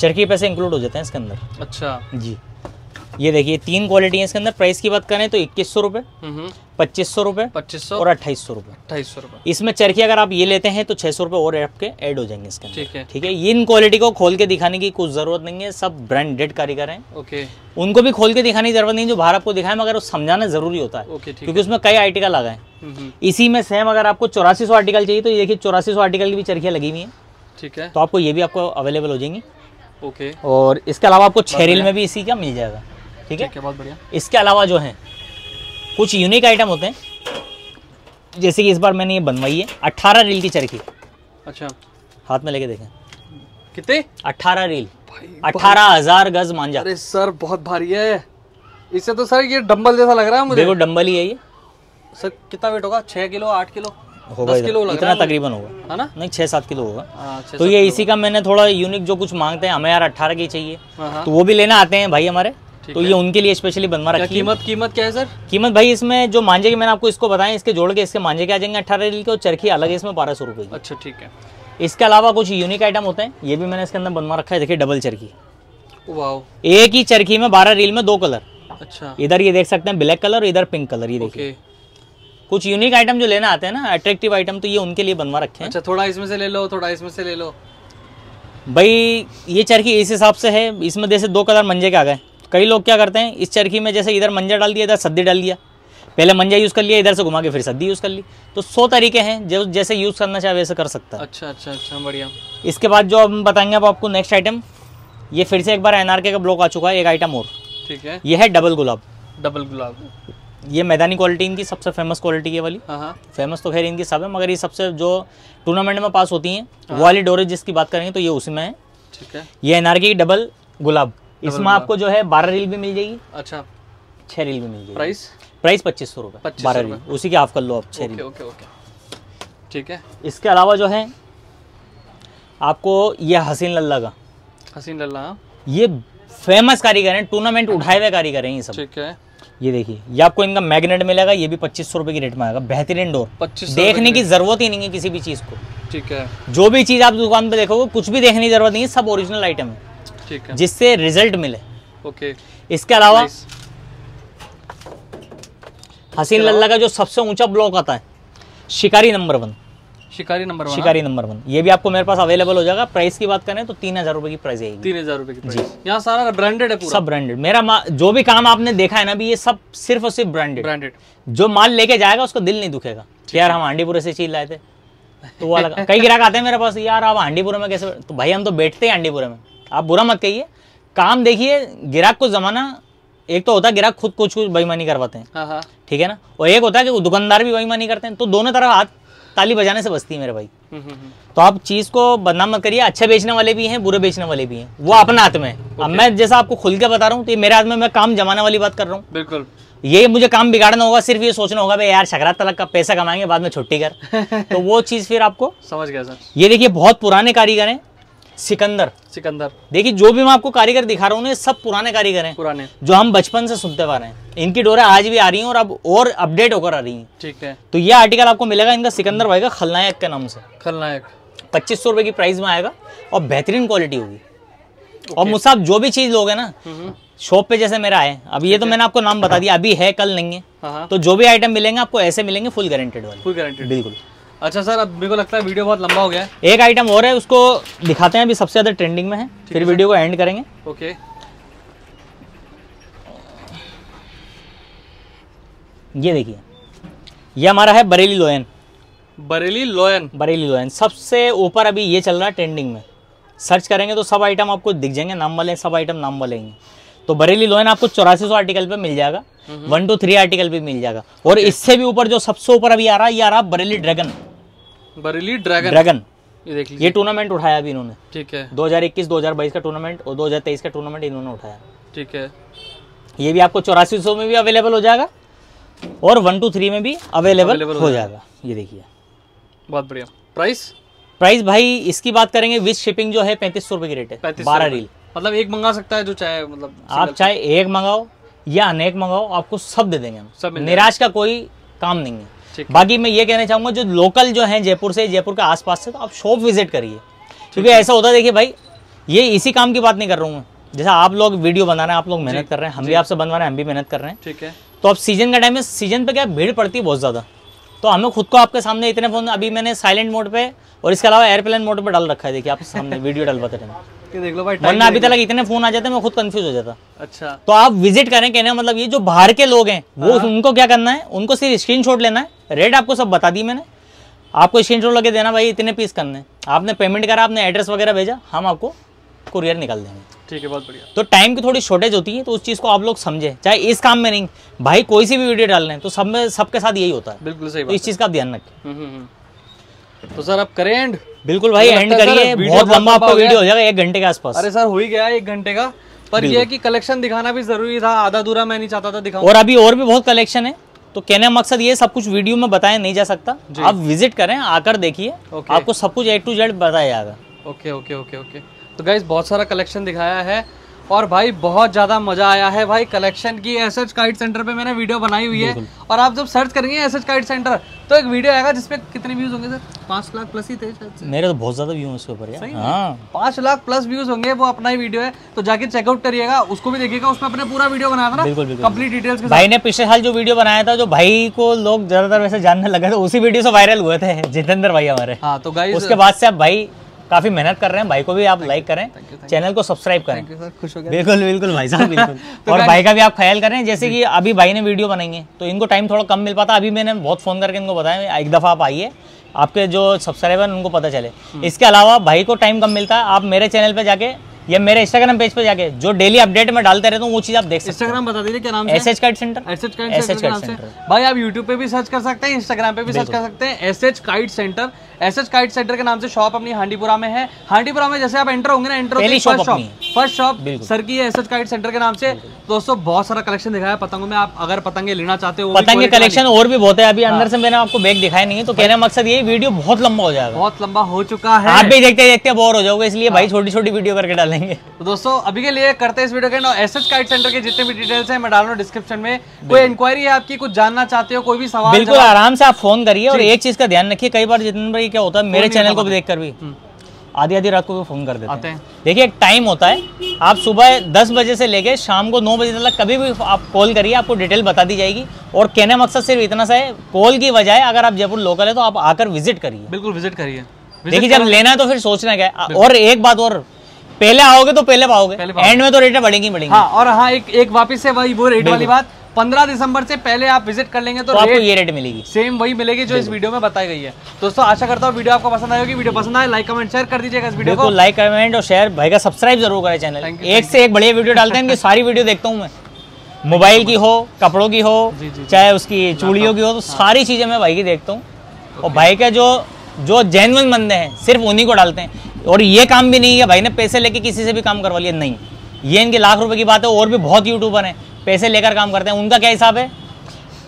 चरखी पैसे इंक्लूड हो जाते हैं इसके अंदर। अच्छा जी, ये देखिए तीन क्वालिटी है इसके अंदर। प्राइस की बात करें तो इक्कीस सौ रुपए, पच्चीस सौ रुपए, पच्चीस सौ और अट्ठाईस सौ रुपए। अट्ठाईस सौ रुपए इसमें चरखी अगर आप ये लेते हैं तो छह सौ रुपए और आपके ऐड हो जाएंगे इसके अंदर। ठीक है, ठीक है। इन क्वालिटी को खोल के दिखाने की कुछ जरूरत नहीं है, सब ब्रांडेड कारीगर हैं। ओके, उनको भी खोल के दिखाने की जरूरत नहीं है जो बाहर आपको दिखाए, मगर समझाना जरूरी होता है क्योंकि उसमें कई आर्टिकल आ गए। इसी में सेम अगर आपको चौरासी सौ आर्टिकल चाहिए तो ये देखिए चौरासी सौ आर्टिकल की भी चरखियाँ लगी हुई है। ठीक है, तो आपको ये भी आपको अवेलेबल हो जाएंगी। ओके, और इसके अलावा आपको छह रील में भी इसी का मिल जाएगा। ठीक है, बहुत बढ़िया। इसके अलावा जो है कुछ यूनिक आइटम होते हैं, जैसे कि इस बार मैंने ये बनवाई है अठारह रील की चरखी। अच्छा, हाथ में लेके देखें कितने? अठारह रील, अठारह हजार गज मांझा। अरे सर बहुत भारी है, इससे तो सर ये डम्बल जैसा लग रहा है मुझे। देखो डम्बल ही है ये। सर कितना वेट होगा? छह किलो, आठ किलो होगा, इतना तकरीबन होगा, है ना? नहीं, छह सात किलो होगा। आ, तो ये इसी का मैंने थोड़ा यूनिक, जो कुछ मांगते हैं हमें यार अट्ठारह की चाहिए तो वो भी लेना आते हैं भाई हमारे, तो ये उनके लिए स्पेशली बनवा रखी है। कीमत कीमत क्या है सर? कीमत भाई इसमें जो मांझे की मैंने आपको इसको बताया, इसके जोड़ के इसके मांझे के आ जाएंगे अट्ठारह रील के, और चरखी अलग है इसमें बारह सौ रुपये। अच्छा ठीक है। इसके अलावा कुछ यूनिक आइटम होते हैं, ये भी मैंने इसके अंदर बनवा रखा है। देखिए डबल चरखी, एक ही चरखी में बारह रील में दो कलर। अच्छा, इधर ये देख सकते हैं ब्लैक कलर, इधर पिंक कलर। ये देखिए कुछ यूनिक आइटम जो लेना आते हैं ना, अट्रैक्टिव आइटम, तो ये उनके लिए बनवा रखे हैं। अच्छा, थोड़ा इसमें से ले लो, थोड़ा इसमें से ले लो। भाई ये चरखी इस हिसाब से है, इसमें जैसे दो कलर मंजे के आ गए। कई लोग क्या करते हैं इस चरखी में जैसे इधर मंजा डाल दिया, इधर सद्दी डाल दिया, पहले मंजा यूज़ कर लिया, इधर से घुमा के फिर सद्दी यूज़ कर ली। तो सौ तरीके हैं, जो जैसे यूज़ करना चाहे वैसे कर सकता है। अच्छा अच्छा अच्छा, बढ़िया। इसके बाद जो हम बताएंगे अब आपको नेक्स्ट आइटम, ये फिर से एक बार एनआरके का ब्लॉक आ चुका है, एक आइटम और। ठीक है, यह है डबल गुलाब। डबल गुलाब ये मैदानी क्वालिटी, इनकी सबसे फेमस क्वालिटी ये वाली। फेमस तो खैर इनकी सब है, मगर ये सबसे जो टूर्नामेंट में पास होती हैं वो वाली डोरेज जिसकी बात करेंगे तो ये उसी में है। ठीक है, ये एनआरके की डबल गुलाब। इसमें आपको जो है बारह रील भी मिल जाएगी। अच्छा, छह रील भी मिल जाएगी। प्राइस प्राइस पच्चीस सौ रुपए, बारह रील, उसी के हाफ कर लो आप, छह रील। ओके ओके, ठीक है। इसके अलावा जो है आपको ये हसीन लल्ला का, हसीन लल्ला ये फेमस कारीगर है, टूर्नामेंट उठाए हुए कारीगर है ये सब। ठीक है, ये देखिए ये आपको इनका मैग्नेट मिलेगा, ये भी पच्चीस सौ रुपए की रेट में आएगा। बेहतरीन डोर, पच्चीस देखने की जरूरत ही नहीं है किसी भी चीज को। ठीक है, जो भी चीज आप दुकान पे देखोगे कुछ भी देखने की जरूरत नहीं है, सब ओरिजिनल आइटम है। ठीक है, जिससे रिजल्ट मिले। ओके, इसके अलावा हसीन लल्ला का जो सबसे ऊंचा ब्लॉक आता है शिकारी नंबर वन, शिकारी नंबर वन, शिकारी नंबर वन, ये भी आपको मेरे पास अवेलेबल हो जाएगा। प्राइस की बात करें तो तीन हजार रुपए की प्राइस आएगी। तीन हजार रुपए की प्राइस। यहाँ सारा ब्रांडेड है पूरा, सब ब्रांडेड। मेरा जो भी काम आपने देखा है ना अभी, ये सब सिर्फ और सिर्फ ब्रांडेड ब्रांडेड। जो माल लेके जाएगा उसको दिल नहीं दुखेगा यार हम हांडीपुरा से चीज लाए थे, तो वो अलग। कई ग्राहक आते हैं मेरे पास, यार आप हांडीपुरा में कैसे? तो भाई हम तो बैठते हैं हांडीपुरा में, आप बुरा मत कहिए, काम देखिए। ग्राहक को जमाना एक तो होता है, ग्राहक खुद कुछ कुछ बेईमानी करवाते हैं, ठीक है ना, और एक होता है कि दुकानदार भी बेईमानी करते हैं, तो दोनों तरफ हाथ ताली बजाने से बचती है मेरे भाई। तो आप चीज को बदनाम मत करिए, अच्छे बेचने वाले भी हैं, बुरे बेचने वाले भी हैं, वो अपना हाथ में है। अब मैं जैसा आपको खुल के बता रहा हूँ तो ये मेरे हाथ में, मैं काम जमाने वाली बात कर रहा हूँ, बिल्कुल ये मुझे काम बिगाड़ना होगा, सिर्फ ये सोचना होगा भाई यार शकरात तलक का पैसा कमाएंगे बाद में छुट्टी कर, तो वो चीज फिर आपको समझ गया सर। ये देखिए बहुत पुराने कारीगर हैं, सिकंदर। सिकंदर देखिए, जो भी मैं आपको कारीगर दिखा रहा हूँ सब पुराने कारीगर हैं, पुराने, जो हम बचपन से सुनते पा रहे हैं। इनकी डोरें आज भी आ रही हैं और अब और अपडेट होकर आ रही हैं। ठीक है, तो ये आर्टिकल आपको मिलेगा इनका, सिकंदर भाई का खलनायक के नाम से, खलनायक, पच्चीस सौ रुपए की प्राइस में आएगा और बेहतरीन क्वालिटी होगी। और मुझसे आप जो भी चीज लोगे ना शॉप पे, जैसे मेरा है अभी ये तो मैंने आपको नाम बता दिया, अभी है कल नहीं है, तो जो भी आइटम मिलेंगे आपको ऐसे मिलेंगे, फुल गारंटेड वाले, फुल गारंटेड, बिल्कुल। अच्छा सर, अब मेरे को लगता है वीडियो बहुत लंबा हो गया है, एक आइटम और है उसको दिखाते हैं, अभी सबसे ज्यादा ट्रेंडिंग में है, फिर वीडियो को एंड करेंगे। ओके, ये देखिए ये हमारा है बरेली लोयन, बरेली लोयन, बरेली लोयन सबसे ऊपर अभी ये चल रहा है ट्रेंडिंग में, सर्च करेंगे तो सब आइटम आपको दिख जाएंगे, नाम वाले सब आइटम नाम वाले हैं। तो बरेली लोयन आपको चौरासी सौ आर्टिकल पे मिल जाएगा, वन टू थ्री आर्टिकल पे मिल जाएगा। और इससे भी ऊपर जो सबसे ऊपर अभी आ रहा है ये आ रहा Bareilly dragon, Bareilly dragon, dragon ये देख लीजिए, ये टूर्नामेंट उठाया अभी इन्होंने। ठीक है, दो हजार इक्कीस दो हजार बाईस का टूर्नामेंट और दो हजार तेईस का टूर्नामेंट इन्होंने उठाया। ठीक है, ये भी आपको चौरासी सौ में भी अवेलेबल हो जाएगा और वन टू थ्री में भी अवेलेबल हो जाएगा। ये देखिए बहुत बढ़िया। प्राइस प्राइस भाई इसकी बात करेंगे विद शिपिंग जो है पैंतीस सौ रुपए की रेट है, बारह रील, मतलब एक मंगा सकता है जो चाहे, मतलब आप चाहे एक मंगाओ या अनेक मंगाओ आपको सब दे देंगे हम, निराश का कोई काम नहीं है। बाकी मैं ये कहना चाहूँगा जो लोकल जो है जयपुर से, जयपुर के आसपास से, तो आप शॉप विजिट करिए, क्योंकि ऐसा होता है। देखिए भाई, ये इसी काम की बात नहीं कर रहा हूँ मैं, जैसा आप लोग वीडियो बना रहे हैं, आप लोग मेहनत कर रहे हैं, हम भी आपसे बनवा रहे हैं, हम भी मेहनत कर रहे हैं, ठीक है। तो अब सीजन का टाइम है, सीजन पे क्या भीड़ पड़ती है बहुत ज़्यादा, तो हमें खुद को आपके सामने इतने फोन, अभी मैंने साइलेंट मोड पे और इसके अलावा एयरप्लेन मोड पे डाल रखा है, देखिए आपके सामने वीडियो डलवाते हैं, देख लो भाई, वरना अभी तक इतने फोन आ जाते मैं खुद कंफ्यूज हो जाता। अच्छा, तो आप विजिट करें। कहने का मतलब ये जो बाहर के लोग हैं वो, उनको क्या करना है, उनको सिर्फ स्क्रीनशॉट लेना है, रेट आपको सब बता दी मैंने, आपको स्क्रीनशॉट लगे देना भाई इतने पीस करने, आपने पेमेंट करा, आपने एड्रेस वगैरह भेजा, हम आपको कुरियर निकाल देंगे, ठीक है। बहुत बढ़िया। तो टाइम की थोड़ी शॉर्टेज होती है, तो उस चीज़ को आप लोग समझे, चाहे इस काम में नहीं भाई, कोई सी भी वीडियो डालना है तो सब में सबके साथ यही होता है, बिल्कुल सही बात, तो इस चीज़ का आप ध्यान रखें। तो सर आप करें एंड? बिल्कुल भाई एंड करिए, बहुत लंबा आपका वीडियो हो जाएगा, एक घंटे के आसपास। अरे सर हो ही गया एक घंटे का, पर यह है कि कलेक्शन दिखाना भी जरूरी था, आधा अधूरा मैं नहीं चाहता था दिखाऊं, और अभी और भी बहुत कलेक्शन है, तो कहने का मकसद ये, सब कुछ वीडियो में बताया नहीं जा सकता, आप विजिट करें, आकर देखिए, आपको सब कुछ ए टू जेड बताया जाएगा। ओके ओके ओके ओके तो गाइस बहुत सारा कलेक्शन दिखाया है, और भाई बहुत ज़्यादा मज़ा आया है भाई कलेक्शन की। एसएच काइट सेंटर पे मैंने वीडियो बनाई हुई है, और आप जब सर्च करेंगे एसएच काइट सेंटर तो एक वीडियो आएगा जिसपे कितने व्यूज होंगे सर? पाँच लाख प्लस ही थे मेरे, तो बहुत ज़्यादा व्यू है उसके ऊपर, हाँ पाँच लाख प्लस व्यूज होंगे, वो अपना ही वीडियो है, तो जाके चेकआउट करिएगा, उसको भी देखिएगा, उसमें अपने पूरा वीडियो बनाया था ना कंप्लीट डिटेल्स के। भाई ने पिछले साल जो वीडियो बनाया था, जो भाई को लोग ज़्यादातर वैसे जानने लगे थे, उसी वीडियो से वायरल हुए थे जितेंद्र भाई हमारे। हाँ तो गाइस उसके बाद से आप भाई काफी मेहनत कर रहे हैं, भाई को भी आप लाइक करें, चैनल को सब्सक्राइब करें, खुश हो गए। बिल्कुल बिल्कुल भाई साहब बिल्कुल। और भाई का भी आप ख्याल करें, जैसे कि अभी भाई ने वीडियो बनाएंगे तो इनको टाइम थोड़ा कम मिल पाता, अभी मैंने बहुत फोन करके इनको बताया एक दफ़ा आप आइए, आपके जो सब्सक्राइबर उनको पता चले। इसके अलावा भाई को टाइम कम मिलता है, आप मेरे चैनल पर जाके या मेरे इंस्टाग्राम पेज पे जाके जो डेली अपडेट में डालते रहता हूँ वो चीज आप देख सकते हैं। इंस्टाग्राम बता दीजिए क्या नाम है? SH kite centre. SH kite centre भाई आप यूट्यूब पे भी सर्च कर सकते हैं, इंस्टाग्राम पे भी सर्च कर सकते हैं, SH kite centre. SH kite centre के नाम से शॉप अपनी हांडीपुरा में है, हांडीपुरा में जैसे आप एंटर होंगे ना, एंटर होंगे first shop first shop sir की एसएच काइट सेंटर के नाम से। दोस्तों बहुत सारा कलेक्शन दिखाया पतंगों में, आप अगर पतंगे लेना चाहते हो, पतंगे कलेक्शन और भी बहुत है, अभी अंदर से मैंने आपको बैग दिखाया नहीं है, तो कहने का मकसद ये वीडियो बहुत लंबा हो जाएगा, बहुत लंबा हो चुका है, आप भी देखते देखते बोर हो जाओगे, इसलिए भाई छोटी छोटी वीडियो करके डालें। तो दोस्तों अभी के लिए करते हैं इस वीडियो के ना, एसएच काइट सेंटर के जितने भी डिटेल्स हैं मैं डाल रहा हूं डिस्क्रिप्शन में, कोई इंक्वायरी है आपकी, कुछ जानना चाहते हो, कोई भी सवाल, बिल्कुल आराम से आप फोन करिए। और एक चीज का ध्यान रखिए, कई बार जितने बार क्या होता है, मेरे चैनल को भी देखकर भी आधी आधी रात को भी फोन कर देते हैं। देखिए एक टाइम होता है, आप सुबह दस बजे से लेकर शाम को नौ बजे तक कभी भी आप कॉल करिए, आपको डिटेल बता दी जाएगी। और कहने का मकसद सिर्फ इतना सा है, कॉल की बजाय अगर आप जयपुर लोकल है तो आप आकर विजिट करिए, बिल्कुल विजिट करिए। देखिए जब लेना है तो फिर सोचना क्या है। और एक बात और, पहले आओगे तो पहले पाओगे, एंड में तो रेटें बढ़ेंगी बढ़ेंगी। हाँ, और हाँ एक एक वापस से वही वो रेट वाली बात, पंद्रह दिसंबर से पहले आप विजिट कर लेंगे तो, तो आपको ये रेट मिलेगी, सेम वही मिलेगी जो इस वीडियो में बताई गई है। दोस्तों आशा करता हूँ वीडियो आपको पसंद आएगी, वीडियो पसंद आए लाइक कमेंट शेयर कर दीजिएगा इस वीडियो को, लाइक कमेंट और शेयर, भाई का सब्सक्राइब जरूर करें चैनल, एक से एक बढ़िया वीडियो डालते हैं, इनकी सारी वीडियो देखता हूँ मैं, मोबाइल की हो, कपड़ों की हो, चाहे उसकी चूड़ियों की हो, तो सारी चीजें मैं भाई की देखता हूँ। और भाई का जो जो जेन्युइन बंदे हैं सिर्फ उन्हीं को डालते हैं, और ये काम भी नहीं है भाई ने पैसे लेके किसी से भी काम करवा लिया, नहीं, ये इनके लाख रुपए की बात है। और भी बहुत यूट्यूबर हैं पैसे लेकर काम करते हैं, उनका क्या हिसाब है,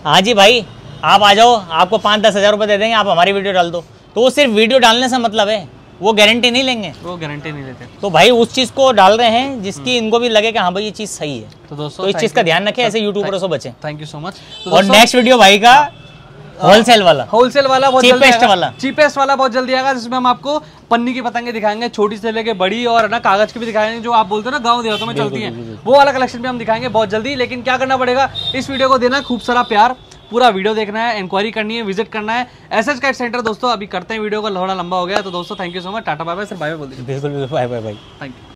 हाँ जी भाई आप आ जाओ आपको पाँच दस हज़ार रुपये दे देंगे, आप हमारी वीडियो डाल दो, तो वो सिर्फ वीडियो डालने से मतलब है, वो गारंटी नहीं लेंगे, वो गारंटी नहीं लेते। तो भाई उस चीज़ को डाल रहे हैं जिसकी इनको भी लगे कि हाँ भाई ये चीज़ सही है। तो दोस्तों इस चीज़ का ध्यान रखें, ऐसे यूट्यूबरों से बचें। Thank you so much. और नेक्स्ट वीडियो भाई का होलसेल वाला होलसेल वाला बहुत चीपेस्ट वाला चीपेस्ट वाला बहुत जल्दी आएगा, जिसमें हम आपको पन्नी की पतंगे दिखाएंगे, छोटी से लेके बड़ी, और ना कागज की भी दिखाएंगे, जो आप बोलते हो ना गांव देहातों में चलती है, वो वाला कलेक्शन भी हम दिखाएंगे बहुत जल्दी। लेकिन क्या करना पड़ेगा, इस वीडियो को देना खूब सारा प्यार, पूरा वीडियो देखना है, इंक्वायरी करनी है, विजिट करना है एसएच काइट सेंटर। दोस्तों अभी करते हैं वीडियो का, थोड़ा लंबा हो गया, तो दोस्तों thank you so much, tata bye bye sir, bye bye बोल दीजिए। बिल्कुल बाय बाय भाई, थैंक यू।